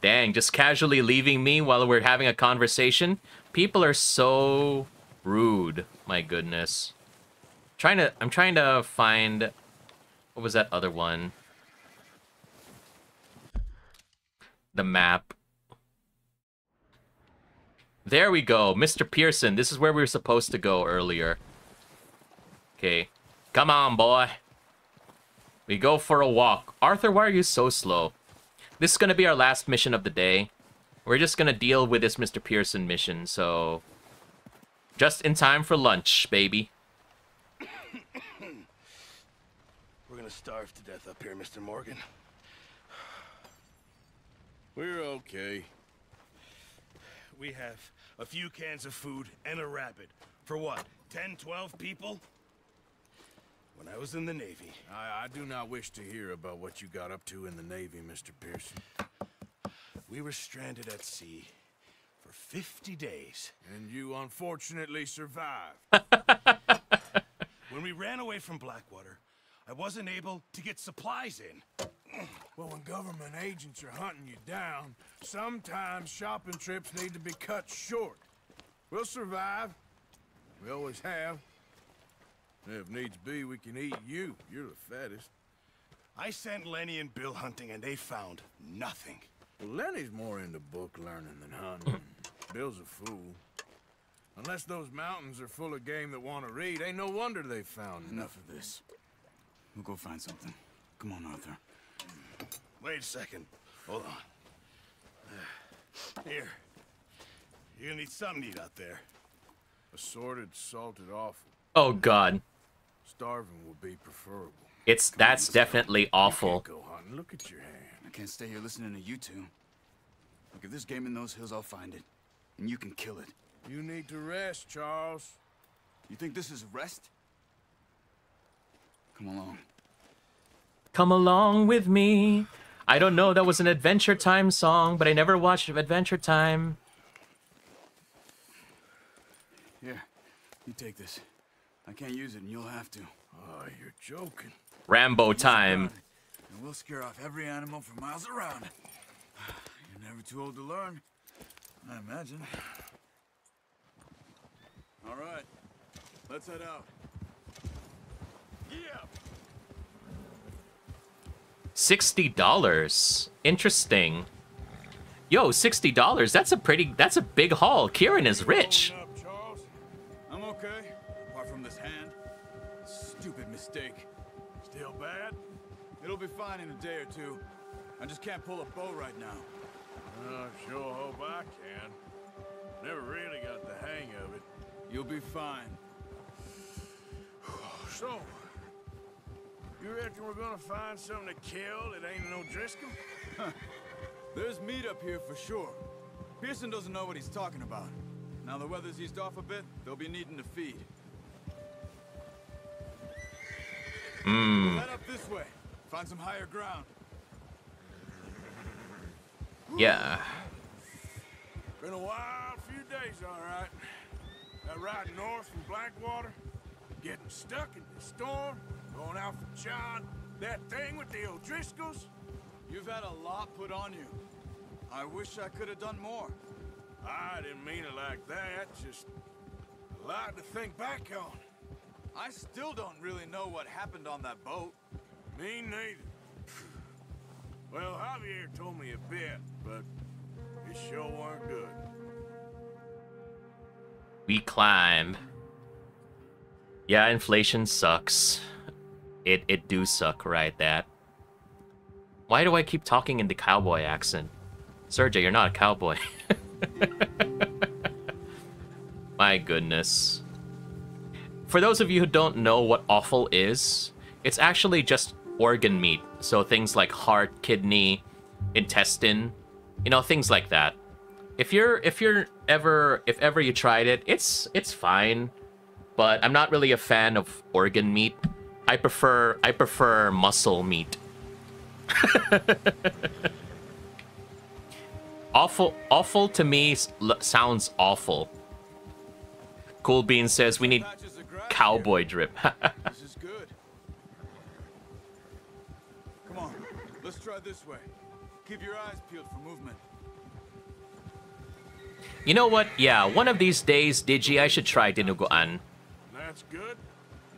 Dang, just casually leaving me while we're having a conversation? People are so rude, my goodness. I'm trying to find... What was that other one? The map. There we go. Mr. Pearson. This is where we were supposed to go earlier. Okay. Come on, boy. We go for a walk. Arthur, why are you so slow? This is going to be our last mission of the day. We're just going to deal with this Mr. Pearson mission, so... Just in time for lunch, baby. We're gonna starve to death up here, Mr. Morgan. We're okay. We have a few cans of food and a rabbit. For what, 10, 12 people? When I was in the Navy... I do not wish to hear about what you got up to in the Navy, Mr. Pearson. We were stranded at sea for 50 days. And you unfortunately survived. When we ran away from Blackwater, I wasn't able to get supplies in. Well, when government agents are hunting you down, sometimes shopping trips need to be cut short. We'll survive. We always have. And if needs be, we can eat you. You're the fattest. I sent Lenny and Bill hunting, and they found nothing. Well, Lenny's more into book learning than hunting. Bill's a fool. Unless those mountains are full of game that want to read, ain't no wonder they found enough of this. We'll go find something. Come on, Arthur. Wait a second. Hold on. Here. You're gonna need something to eat out there. Assorted, salted offal. Oh, God. Starving will be preferable. That's definitely awful. Go hunting. Look at your hand. I can't stay here listening to you two. Look, if there's game in those hills, I'll find it. And you can kill it. You need to rest, Charles. You think this is rest? Come along. Come along with me. I don't know, that was an Adventure Time song, but I never watched Adventure Time. Here, you take this. I can't use it and you'll have to. Oh, you're joking. Rambo time. And we'll scare off every animal for miles around. You're never too old to learn, I imagine. All right, let's head out. Yeah. $60. Interesting. Yo, $60. That's a big haul. Kieran is rich. Up, I'm okay, apart from this hand. Stupid mistake. Still bad? It'll be fine in a day or two. I just can't pull a bow right now. I sure hope I can. Never really got the hang of it. You'll be fine. So, you reckon we're gonna find something to kill that ain't no Driscoll? There's meat up here for sure. Pearson doesn't know what he's talking about. Now the weather's eased off a bit, they'll be needing to feed. Head up this way. Find some higher ground. Yeah. Been a wild few days, all right. That ride north from Blackwater, getting stuck in the storm, going out for John, that thing with the O'Driscolls. You've had a lot put on you. I wish I could have done more. I didn't mean it like that, just a lot to think back on. I still don't really know what happened on that boat. Me neither. Well, Javier told me a bit, but it sure weren't good. We climb. Yeah, inflation sucks. It do suck, right? That. Why do I keep talking in the cowboy accent? Serjay, you're not a cowboy. My goodness. For those of you who don't know what offal is, it's actually just organ meat. So things like heart, kidney, intestine, you know, things like that. If ever you tried it, it's fine, but I'm not really a fan of organ meat. I prefer muscle meat. Offal to me sounds awful. Cool Bean says we need cowboy here. Drip. This is good. Come on, let's try this way. Keep your eyes peeled for movement. You know what? Yeah, one of these days, Digi, I should try dinuguan. That's good.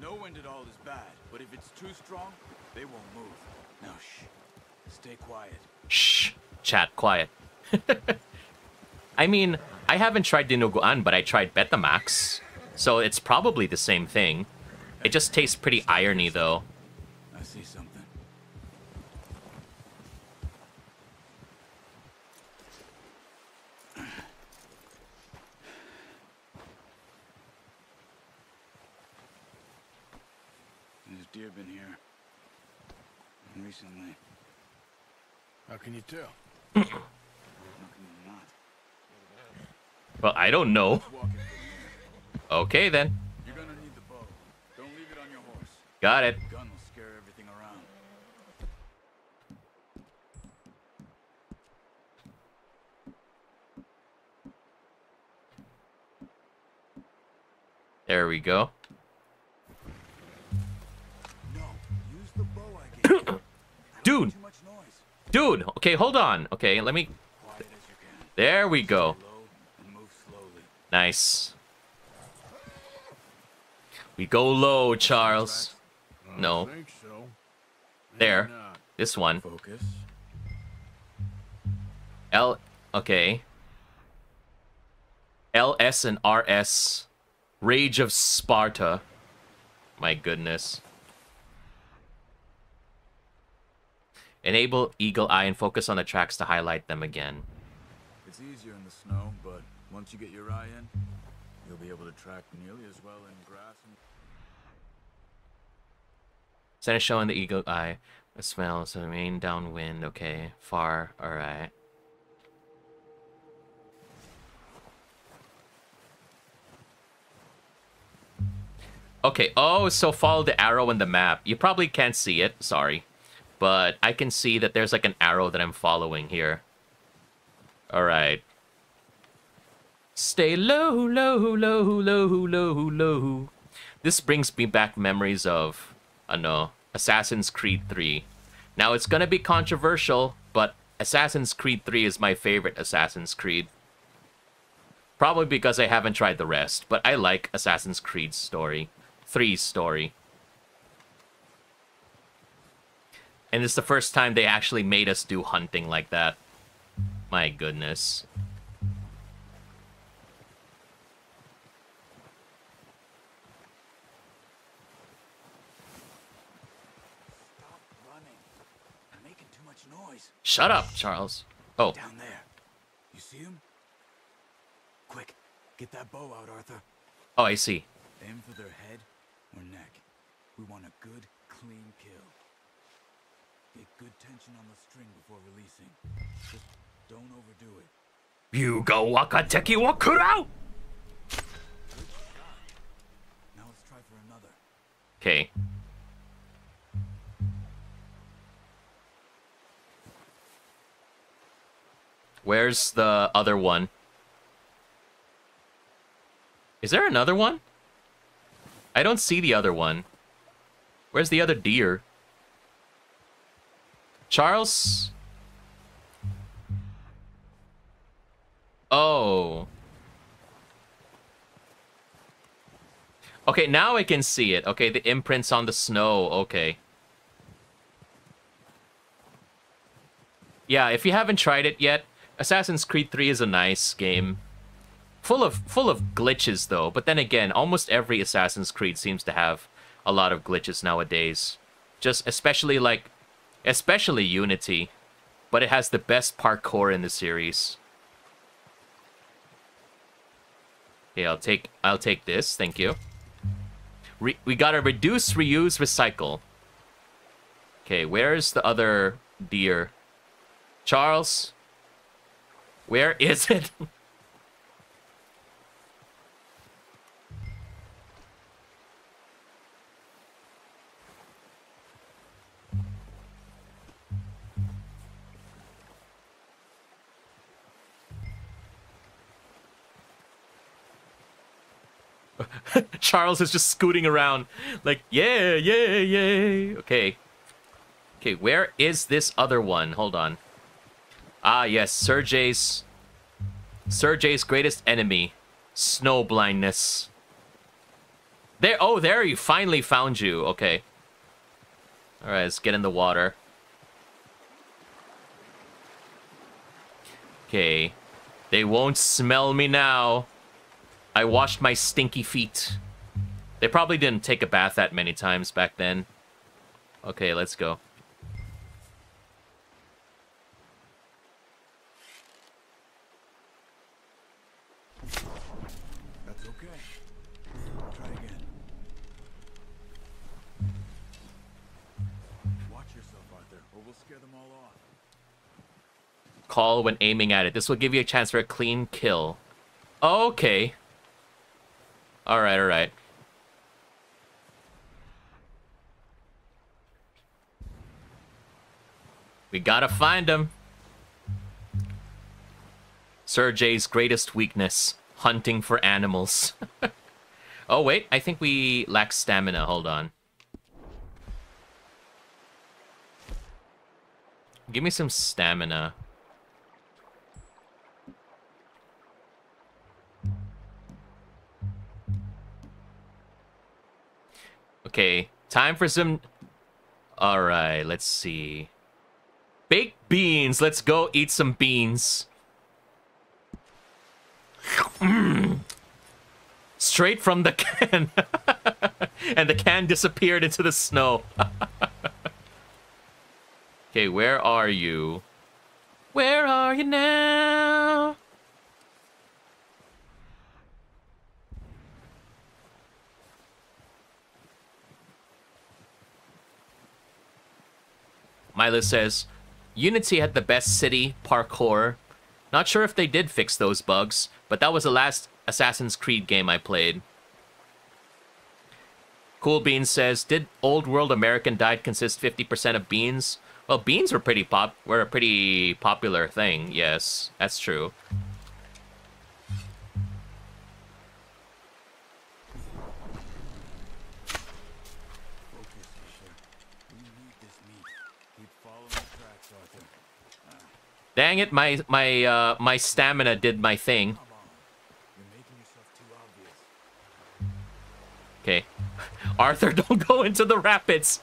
No wind at all is bad, but if it's too strong, they won't move. Now, shh. Stay quiet. Shh. Chat, quiet. I mean, I haven't tried dinuguan, but I tried Betamax. So it's probably the same thing. It just tastes pretty irony, though. I see something. Deer been here recently. How can you tell? How can you not? Well, I don't know. Okay then. You're gonna need the bow. Don't leave it on your horse. Got it. Gun will scare everything around. There we go. Dude, okay, hold on. Okay, let me... There we go. Nice. We go low, Charles. No. There. This one. L... Okay. LS and RS. Rage of Sparta. My goodness. Enable Eagle Eye and focus on the tracks to highlight them again. It's easier in the snow, but once you get your eye in, you'll be able to track nearly as well in grass. And... Center showing the Eagle Eye. It smells so main downwind. Okay, far. All right. Okay. Oh, so follow the arrow in the map. You probably can't see it. Sorry. But I can see that there's like an arrow that I'm following here. Alright. Stay low, low, low, low, low, low. This brings me back memories of, I know, Assassin's Creed 3. Now it's gonna be controversial, but Assassin's Creed 3 is my favorite Assassin's Creed. Probably because I haven't tried the rest, but I like Assassin's Creed's story. 3's story. And it's the first time they actually made us do hunting like that. My goodness. Stop running. I'm making too much noise. Shut up, Charles. Oh. Down there. You see him? Quick, get that bow out, Arthur. Oh, I see. Aim for their head or neck. We want a good, clean kill. Get good tension on the string before releasing. Just don't overdo it. You go waka teki wakurao! Now let's try for another. Okay. Where's the other one? Is there another one? I don't see the other one. Where's the other deer? Charles? Oh. Okay, now I can see it. Okay, the imprints on the snow. Okay. Yeah, if you haven't tried it yet, Assassin's Creed 3 is a nice game. Full of glitches though, but then again, almost every Assassin's Creed seems to have a lot of glitches nowadays. Just especially Unity, but it has the best parkour in the series. Okay, I'll take this. Thank you. We gotta reduce, reuse, recycle. Okay, where's the other deer? Charles, where is it? Charles is just scooting around like, yeah, yeah, yeah. Okay. Okay, where is this other one? Hold on. Ah, yes, Serjay's greatest enemy, snow blindness. There, oh, there, you finally found you. Okay. All right, let's get in the water. Okay. They won't smell me now. I washed my stinky feet. They probably didn't take a bath that many times back then. Okay, let's go. That's okay. Try again. Watch yourself, Arthur, or we'll scare them all off. Call when aiming at it. This will give you a chance for a clean kill. Okay. All right, all right. We gotta find him. Serjay's greatest weakness, hunting for animals. Oh, wait, I think we lack stamina. Hold on. Give me some stamina. Okay, time for some... All right, let's see. Baked beans. Let's go eat some beans. Mm. Straight from the can. And the can disappeared into the snow. Okay, where are you? Where are you now? Milo says, Unity had the best city parkour. Not sure if they did fix those bugs, but that was the last Assassin's Creed game I played. Cool Beans says, did Old World American diet consist 50% of beans? Well, beans were a pretty popular thing. Yes, that's true. Dang it, my stamina did my thing. You're making yourself too obvious. Okay. Arthur, don't go into the rapids.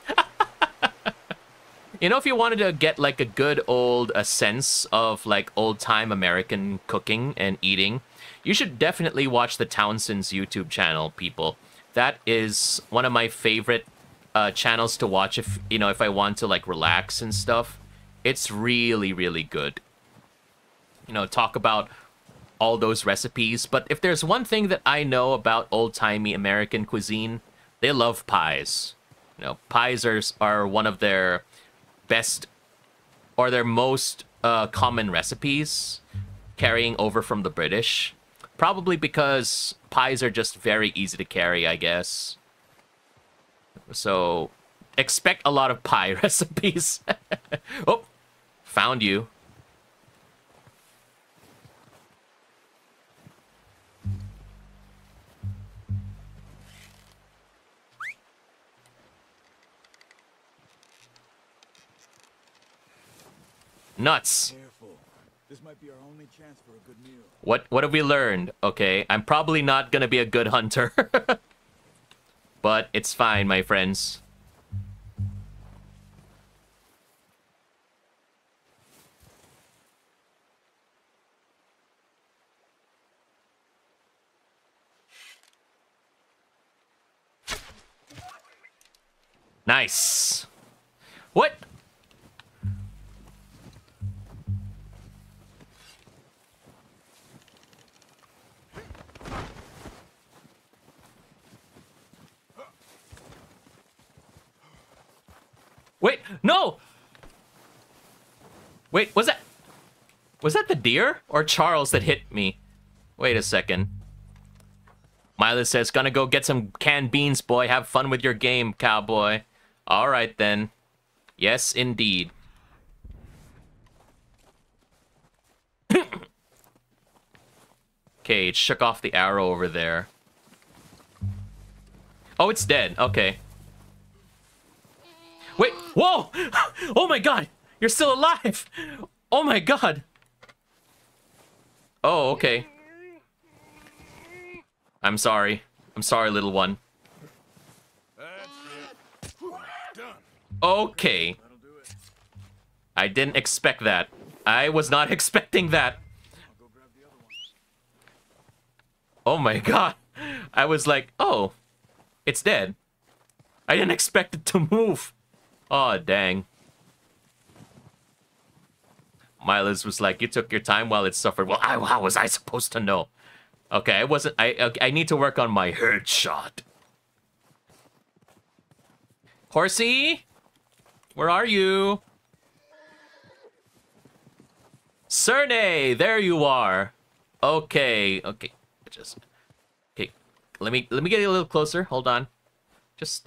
You know, if you wanted to get like a good old sense of like old-time American cooking and eating, you should definitely watch the Townsend's YouTube channel, people. That is one of my favorite channels to watch if, you know, if I want to like relax and stuff. It's really, really good. You know, talk about all those recipes, but if there's one thing that I know about old-timey American cuisine, they love pies. You know, pies are one of their best or their most common recipes, carrying over from the British. Probably because pies are just very easy to carry, I guess. So expect a lot of pie recipes. Oh, found you. Nuts. This might be our only chance for a good meal. What have we learned? Okay, I'm probably not gonna be a good hunter. But it's fine, my friends. Nice. What? Wait, no! Wait, was that the deer? Or Charles that hit me? Wait a second. Milo says, gonna go get some canned beans, boy. Have fun with your game, cowboy. Alright then. Yes, indeed. Okay, it shook off the arrow over there. Oh, it's dead. Okay. Wait, whoa! Oh my god! You're still alive! Oh my god! Oh, okay. I'm sorry. I'm sorry, little one. Okay. I didn't expect that. I was not expecting that. Oh my god. I was like, oh, it's dead. I didn't expect it to move. Oh, dang. Miles was like, you took your time while it suffered. Well, how was I supposed to know? Okay, I wasn't... I need to work on my headshot. Horsey? Where are you? Serjay, there you are. Okay, okay. Just... Okay, let me get you a little closer. Hold on. Just,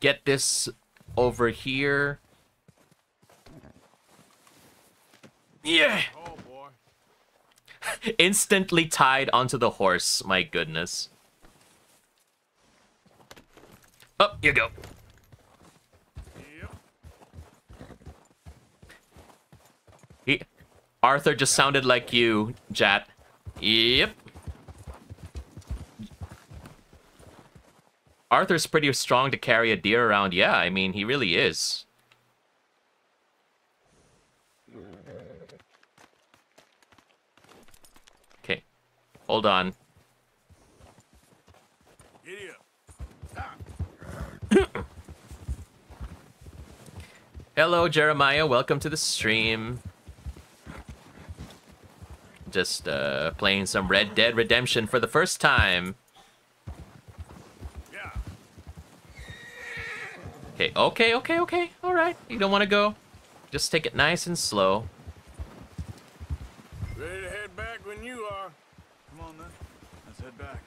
get this over here. Yeah! Oh, boy. Instantly tied onto the horse. My goodness. Up, you go. Yep. Arthur just sounded like you, Jat. Yep. Arthur's pretty strong to carry a deer around. Yeah, I mean, he really is. Okay. Hold on. Hello, Jeremiah. Welcome to the stream. Just playing some Red Dead Redemption for the first time. Okay, okay, okay, okay. All right. You don't want to go. Just take it nice and slow. Ready to head back when you are. Come on, then. Let's head back.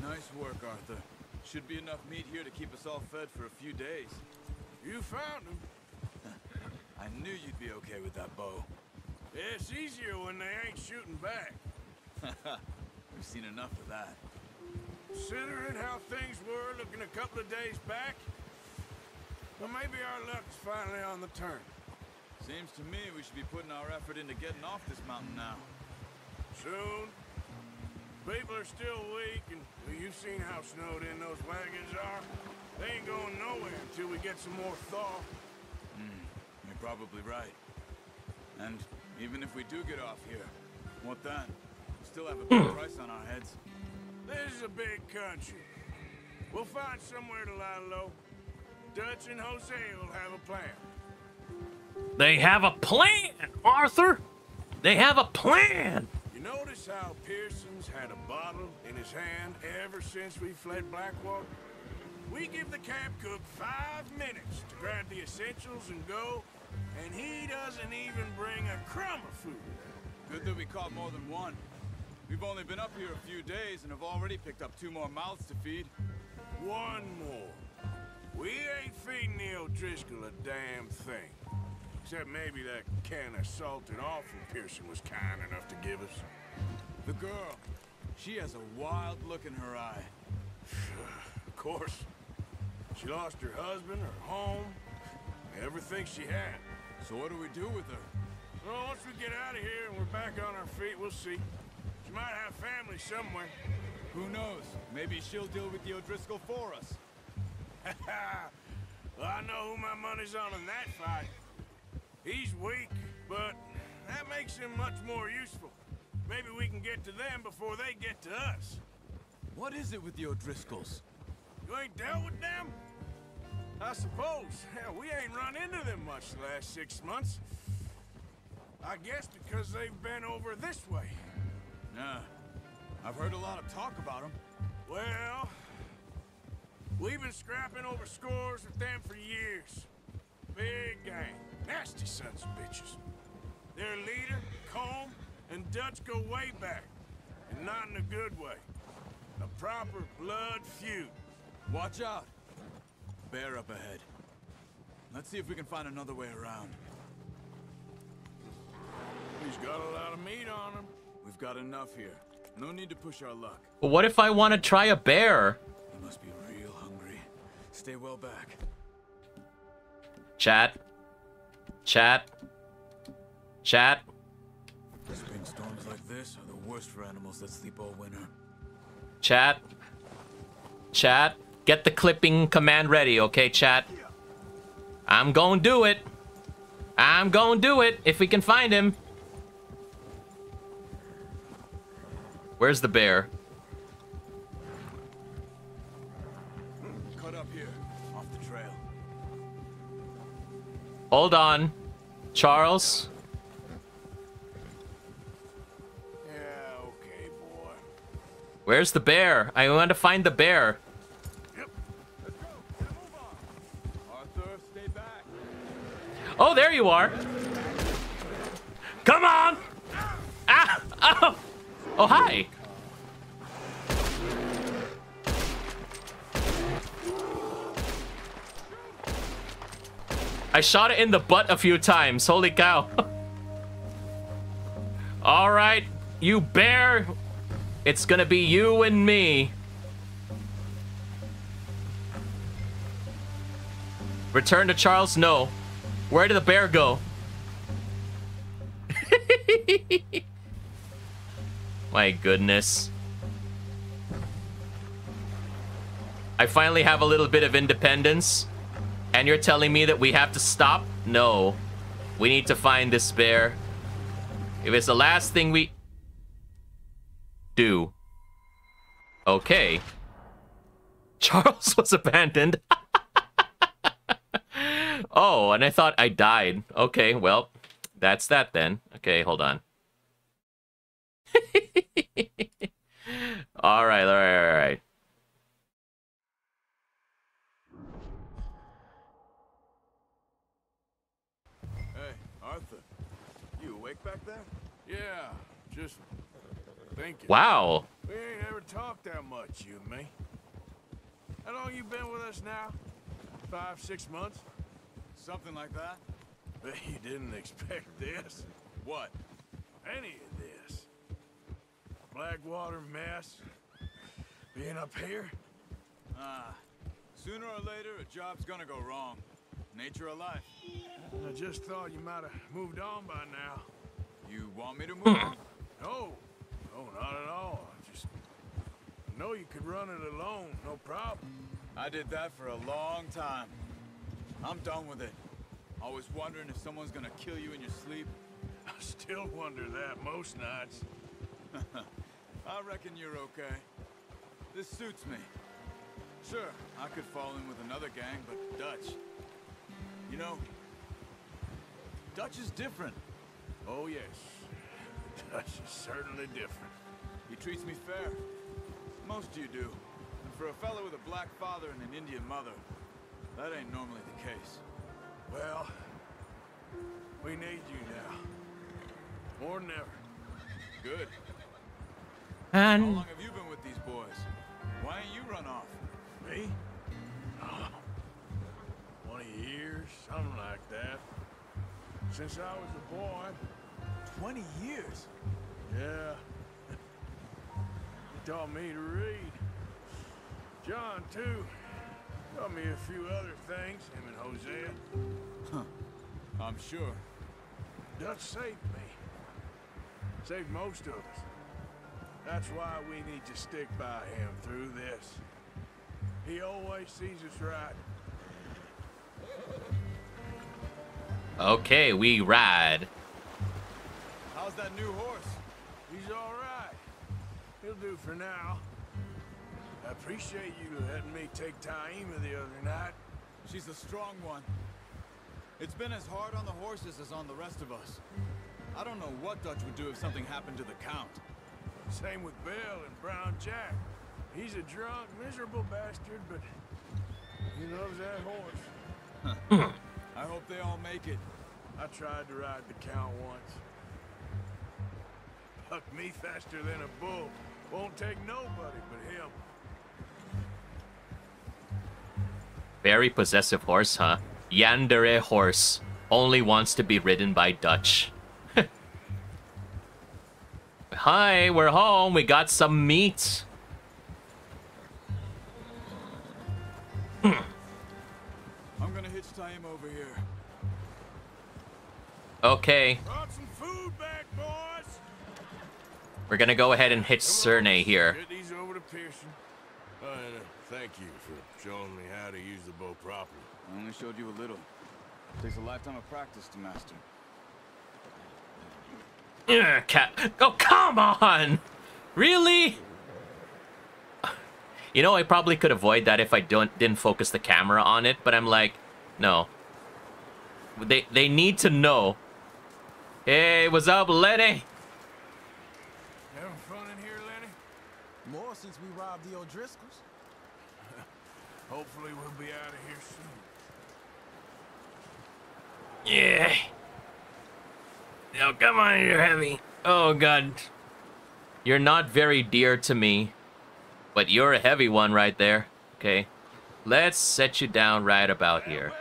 Nice work, Arthur. Should be enough meat here to keep us all fed for a few days. You found him. I knew you'd be okay with that bow. Yeah, it's easier when they ain't shooting back. We've seen enough of that. Considering how things were looking a couple of days back, well, maybe our luck's finally on the turn. Seems to me we should be putting our effort into getting off this mountain now. Soon. People are still weak, and well, you've seen how snowed in those wagons are. They ain't going nowhere until we get some more thaw. You're probably right. And even if we do get off here, what then? We'll still have a big price on our heads. This is a big country. We'll find somewhere to lie low. Dutch and Jose will have a plan. They have a plan, Arthur. They have a plan. You notice how Pearson's had a bottle in his hand ever since we fled Blackwater? We give the camp cook 5 minutes to grab the essentials and go, and he doesn't even bring a crumb of food. Good that we caught more than one. We've only been up here a few days and have already picked up 2 more mouths to feed. 1 more. We ain't feeding the O'Driscoll a damn thing. Except maybe that can of salted offal Pearson was kind enough to give us. The girl, she has a wild look in her eye. Of course. She lost her husband, her home, everything she had. So what do we do with her? Well, once we get out of here and we're back on our feet, we'll see. She might have family somewhere. Who knows? Maybe she'll deal with the O'Driscoll for us. Well, I know who my money's on in that fight. He's weak, but that makes him much more useful. Maybe we can get to them before they get to us. What is it with the O'Driscolls? You ain't dealt with them? I suppose. Hell, we ain't run into them much the last 6 months. I guess because they've been over this way. Nah, I've heard a lot of talk about them. Well, we've been scrapping over scores with them for years. Big gang. Nasty sons of bitches. Their leader, Colm, and Dutch go way back. And not in a good way. A proper blood feud. Watch out. Bear up ahead. Let's see if we can find another way around. He's got a lot of meat on him. We've got enough here. No need to push our luck. But what if I want to try a bear? He must be real hungry. Stay well back. Chat. Spring storms like this are the worst for animals that sleep all winter. Chat. Get the clipping command ready, okay, chat? I'm gonna do it. I'm gonna do it if we can find him. Where's the bear? Cut up here, off the trail. Hold on, Charles. Yeah, okay, boy. Where's the bear? I want to find the bear. Oh, there you are. Come on! Ah! Oh! Oh, hi! I shot it in the butt a few times. Holy cow. Alright, you bear. It's gonna be you and me. Return to Charles? No. Where did the bear go? My goodness. I finally have a little bit of independence. And you're telling me that we have to stop? No. We need to find this bear. If it's the last thing we do. Okay. Charles was abandoned. Oh, and I thought I died. Okay, well, that's that then. Okay, hold on. All right. Hey, Arthur, you awake back there? Yeah, just thinking. Wow. We ain't ever talked that much, you and me. How long you been with us now? 5, 6 months? Something like that. But you didn't expect this. What? Any of this. Blackwater mess. Being up here. Sooner or later, a job's gonna go wrong. Nature of life. I just thought you might have moved on by now. You want me to move on? No, not at all. I know you could run it alone, no problem. I did that for a long time. I'm done with it. Always wondering if someone's gonna kill you in your sleep. I still wonder that most nights. I reckon you're okay. This suits me. Sure, I could fall in with another gang, but Dutch... You know, Dutch is different. Oh, yes. Dutch is certainly different. He treats me fair. Most of you do. And for a fella with a black father and an Indian mother, that ain't normally the case. Well, we need you now. More than ever. Good. And how long have you been with these boys? Why ain't you run off? Me? Oh, 20 years, something like that. Since I was a boy. 20 years? Yeah. He taught me to read. John, too. Taught me a few other things, him and Hosea. Huh. I'm sure. Dutch saved me. Saved most of us. That's why we need to stick by him through this. He always sees us right. Okay, we ride. How's that new horse? He's all right. He'll do for now. I appreciate you letting me take Taima the other night. She's a strong one. It's been as hard on the horses as on the rest of us. I don't know what Dutch would do if something happened to the Count. Same with Bill and Brown Jack. He's a drunk, miserable bastard, but he loves that horse. I hope they all make it. I tried to ride the Count once. Bucked me faster than a bull. Won't take nobody but him. Very possessive horse, huh? Yandere horse. Only wants to be ridden by Dutch. Hi, we're home. We got some meat. I'm gonna hitch time over here. Okay. Brought some food back, boys. We're gonna go ahead and hitch Serjay here. Get these over to Pearson. And, thank you for showing me how to use the bow properly. I only showed you a little. It takes a lifetime of practice to master. Cat. Oh, come on! Really? You know, I probably could avoid that if I didn't focus the camera on it, but I'm like, no. They need to know. Hey, what's up, Lenny? Having fun in here, Lenny? More since we robbed the O'Driscolls. Hopefully we'll be out of here soon. Yeah. Now come on, you're heavy. Oh god. You're not very dear to me. But you're a heavy one right there. Okay. Let's set you down right about here.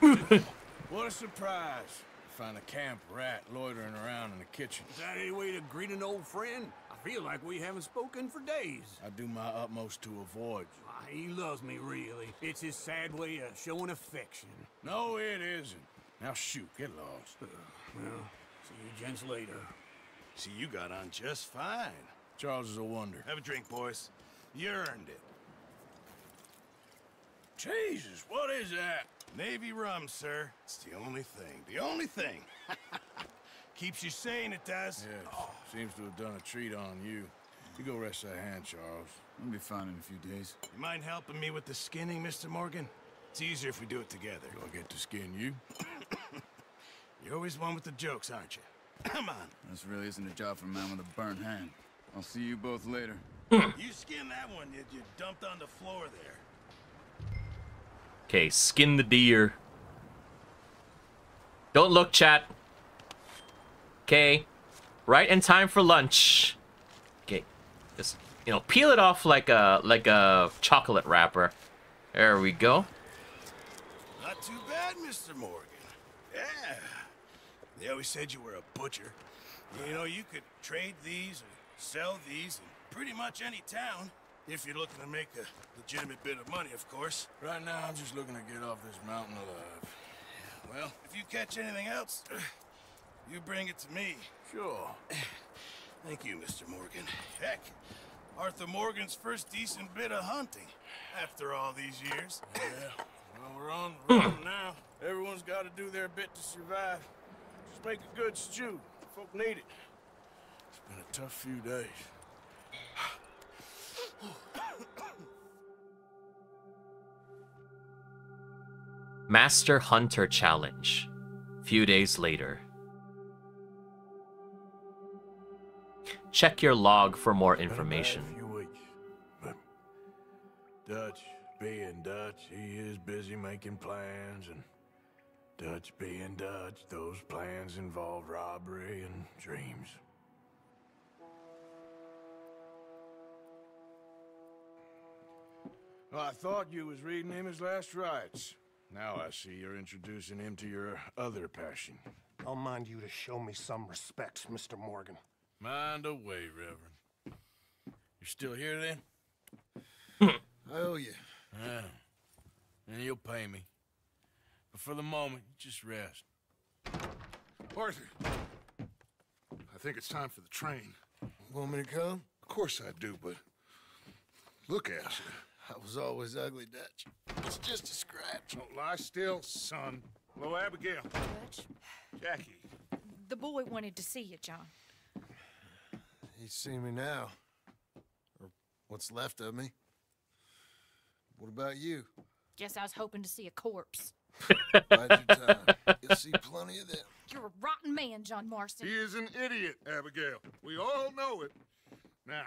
Well, well. What a surprise. Find a camp rat loitering around in the kitchen. Is that any way to greet an old friend? I feel like we haven't spoken for days. I do my utmost to avoid you. Ah, he loves me, really. It's his sad way of showing affection. No, it isn't. Now shoot, get lost. Well, see you gents later. See, you got on just fine. Charles is a wonder. Have a drink, boys. You earned it. Jesus, what is that? Navy rum, sir. It's the only thing. The only thing. Keeps you sane, it does. Yeah, oh. Seems to have done a treat on you. You go rest that hand, Charles. I'll be fine in a few days. You mind helping me with the skinning, Mr. Morgan? It's easier if we do it together. Do I get to skin you? You're always one with the jokes, aren't you? Come on. This really isn't a job for a man with a burnt hand. I'll see you both later. You skinned that one that you dumped on the floor there. Okay, skin the deer. Don't look, chat. Okay, right in time for lunch. Okay, just, you know, peel it off like a chocolate wrapper. There we go. Not too bad, Mr. Morgan. Yeah. They always said you were a butcher. You know, you could trade these or sell these in pretty much any town. If you're looking to make a legitimate bit of money, of course. Right now, I'm just looking to get off this mountain alive. Well, if you catch anything else, you bring it to me. Sure. Thank you, Mr. Morgan. Heck, Arthur Morgan's first decent bit of hunting after all these years. Yeah, well, we're on the road now. Everyone's got to do their bit to survive. Just make a good stew. Folk need it. Been a tough few days. Master Hunter Challenge. Few days later. Check your log for more information. Been a few weeks, but Dutch being Dutch, he is busy making plans, and Dutch being Dutch, those plans involve robbery and dreams. Well, I thought you was reading him his last rites. Now I see you're introducing him to your other passion. I'll mind you to show me some respect, Mr. Morgan. Mind away, Reverend. You're still here, then? I owe you. Yeah. And you'll pay me. But for the moment, just rest. Arthur! I think it's time for the train. Want me to come? Of course I do, but... Look at you. I was always ugly, Dutch. It's just a scratch. Don't lie still, son. Hello, Abigail. Dutch? Jackie. The boy wanted to see you, John. He's seen me now. Or what's left of me. What about you? Guess I was hoping to see a corpse. Bide your time. You'll see plenty of them. You're a rotten man, John Marston. He is an idiot, Abigail. We all know it. Now,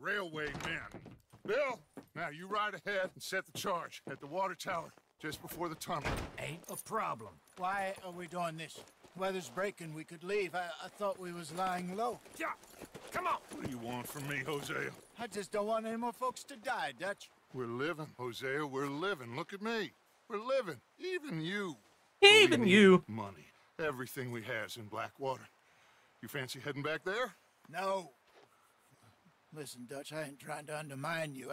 railway men. Bill, now you ride ahead and set the charge at the water tower just before the tunnel. Ain't a problem. Why are we doing this? Weather's breaking, we could leave. I thought we was lying low. Yeah, come on. What do you want from me, Hosea? I just don't want any more folks to die, Dutch. We're living, Hosea, we're living. Look at me. We're living. Even you. Even you. Money. Everything we has in Blackwater. You fancy heading back there? No. Listen, Dutch, I ain't trying to undermine you.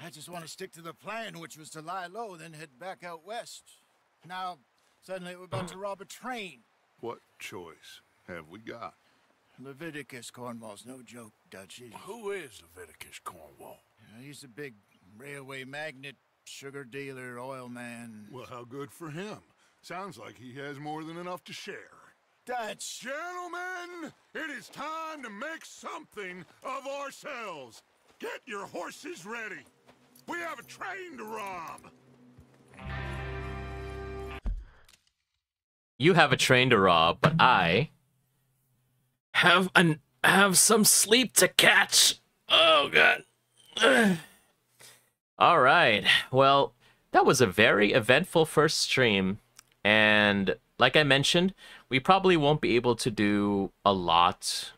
I just want to stick to the plan, which was to lie low, then head back out west. Now... Suddenly, we're about to rob a train. What choice have we got? Leviticus Cornwall's no joke, Dutch. Who is Leviticus Cornwall? He's a big railway magnate, sugar dealer, oil man. Well, how good for him. Sounds like he has more than enough to share. Dutch! Gentlemen, it is time to make something of ourselves. Get your horses ready. We have a train to rob. You have a train to rob, but I have some sleep to catch. Oh, God. Ugh. All right. Well, that was a very eventful first stream. And like I mentioned, we probably won't be able to do a lot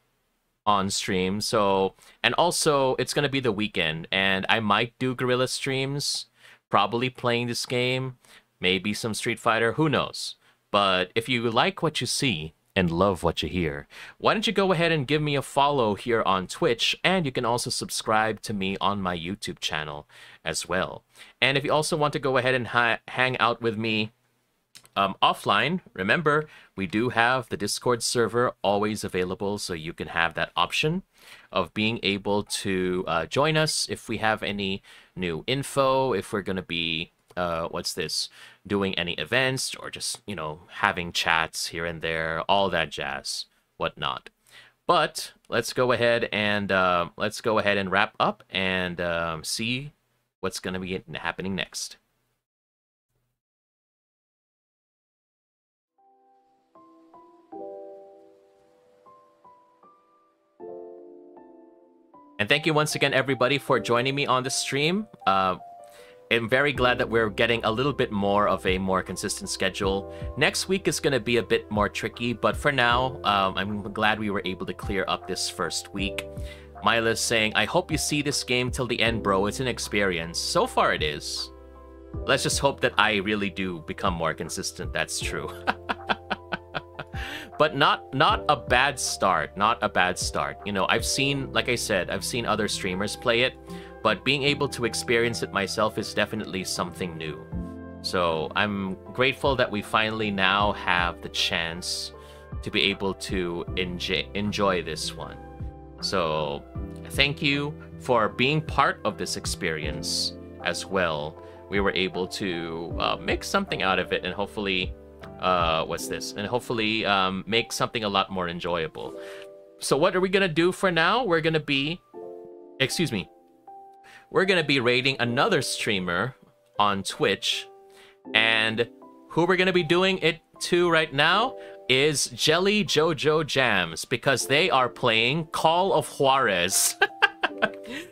on stream. So, and also, it's going to be the weekend. And I might do guerrilla streams, probably playing this game, maybe some Street Fighter. Who knows? But if you like what you see and love what you hear, why don't you go ahead and give me a follow here on Twitch, and you can also subscribe to me on my YouTube channel as well. And if you also want to go ahead and hang out with me offline, remember, we do have the Discord server always available, so you can have that option of being able to join us if we have any new info, if we're going to be... what's this, doing any events or just, you know, having chats here and there, all that jazz, whatnot. But let's go ahead and wrap up and see what's going to be happening next. And thank you once again, everybody, for joining me on the stream. I'm very glad that we're getting a little bit more of a more consistent schedule. Next week is going to be a bit more tricky, but for now, I'm glad we were able to clear up this first week. Myla's saying, I hope you see this game till the end, bro. It's an experience. So far it is. Let's just hope that I really do become more consistent. That's true. But not a bad start. Not a bad start. You know, I've seen, like I said, I've seen other streamers play it. But being able to experience it myself is definitely something new. So I'm grateful that we finally now have the chance to be able to enjoy this one. So thank you for being part of this experience as well. We were able to make something out of it, and hopefully what's this, and hopefully make something a lot more enjoyable. So what are we gonna do for now? We're gonna be, we're gonna be rating another streamer on Twitch, and who we're gonna be doing it to right now is Jelly Jojo Jams, because they are playing Call of Juarez.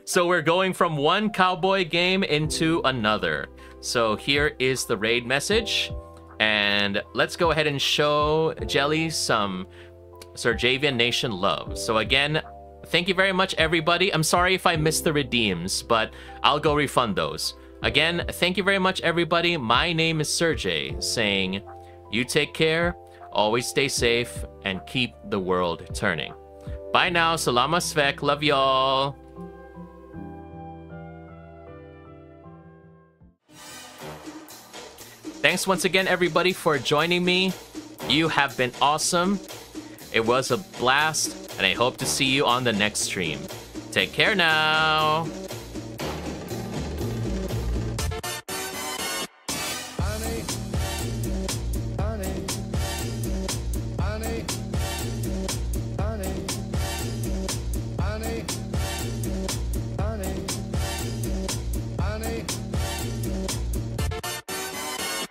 So we're going from one cowboy game into another. So here is the raid message, and let's go ahead and show Jelly some Serjavian Nation love. So again, thank you very much, everybody. I'm sorry if I missed the redeems, but I'll go refund those. Again, thank you very much, everybody. My name is Serjay, saying you take care, always stay safe, and keep the world turning. Bye now. Salama Svek. Love y'all. Thanks once again, everybody, for joining me. You have been awesome. It was a blast, and I hope to see you on the next stream. Take care now.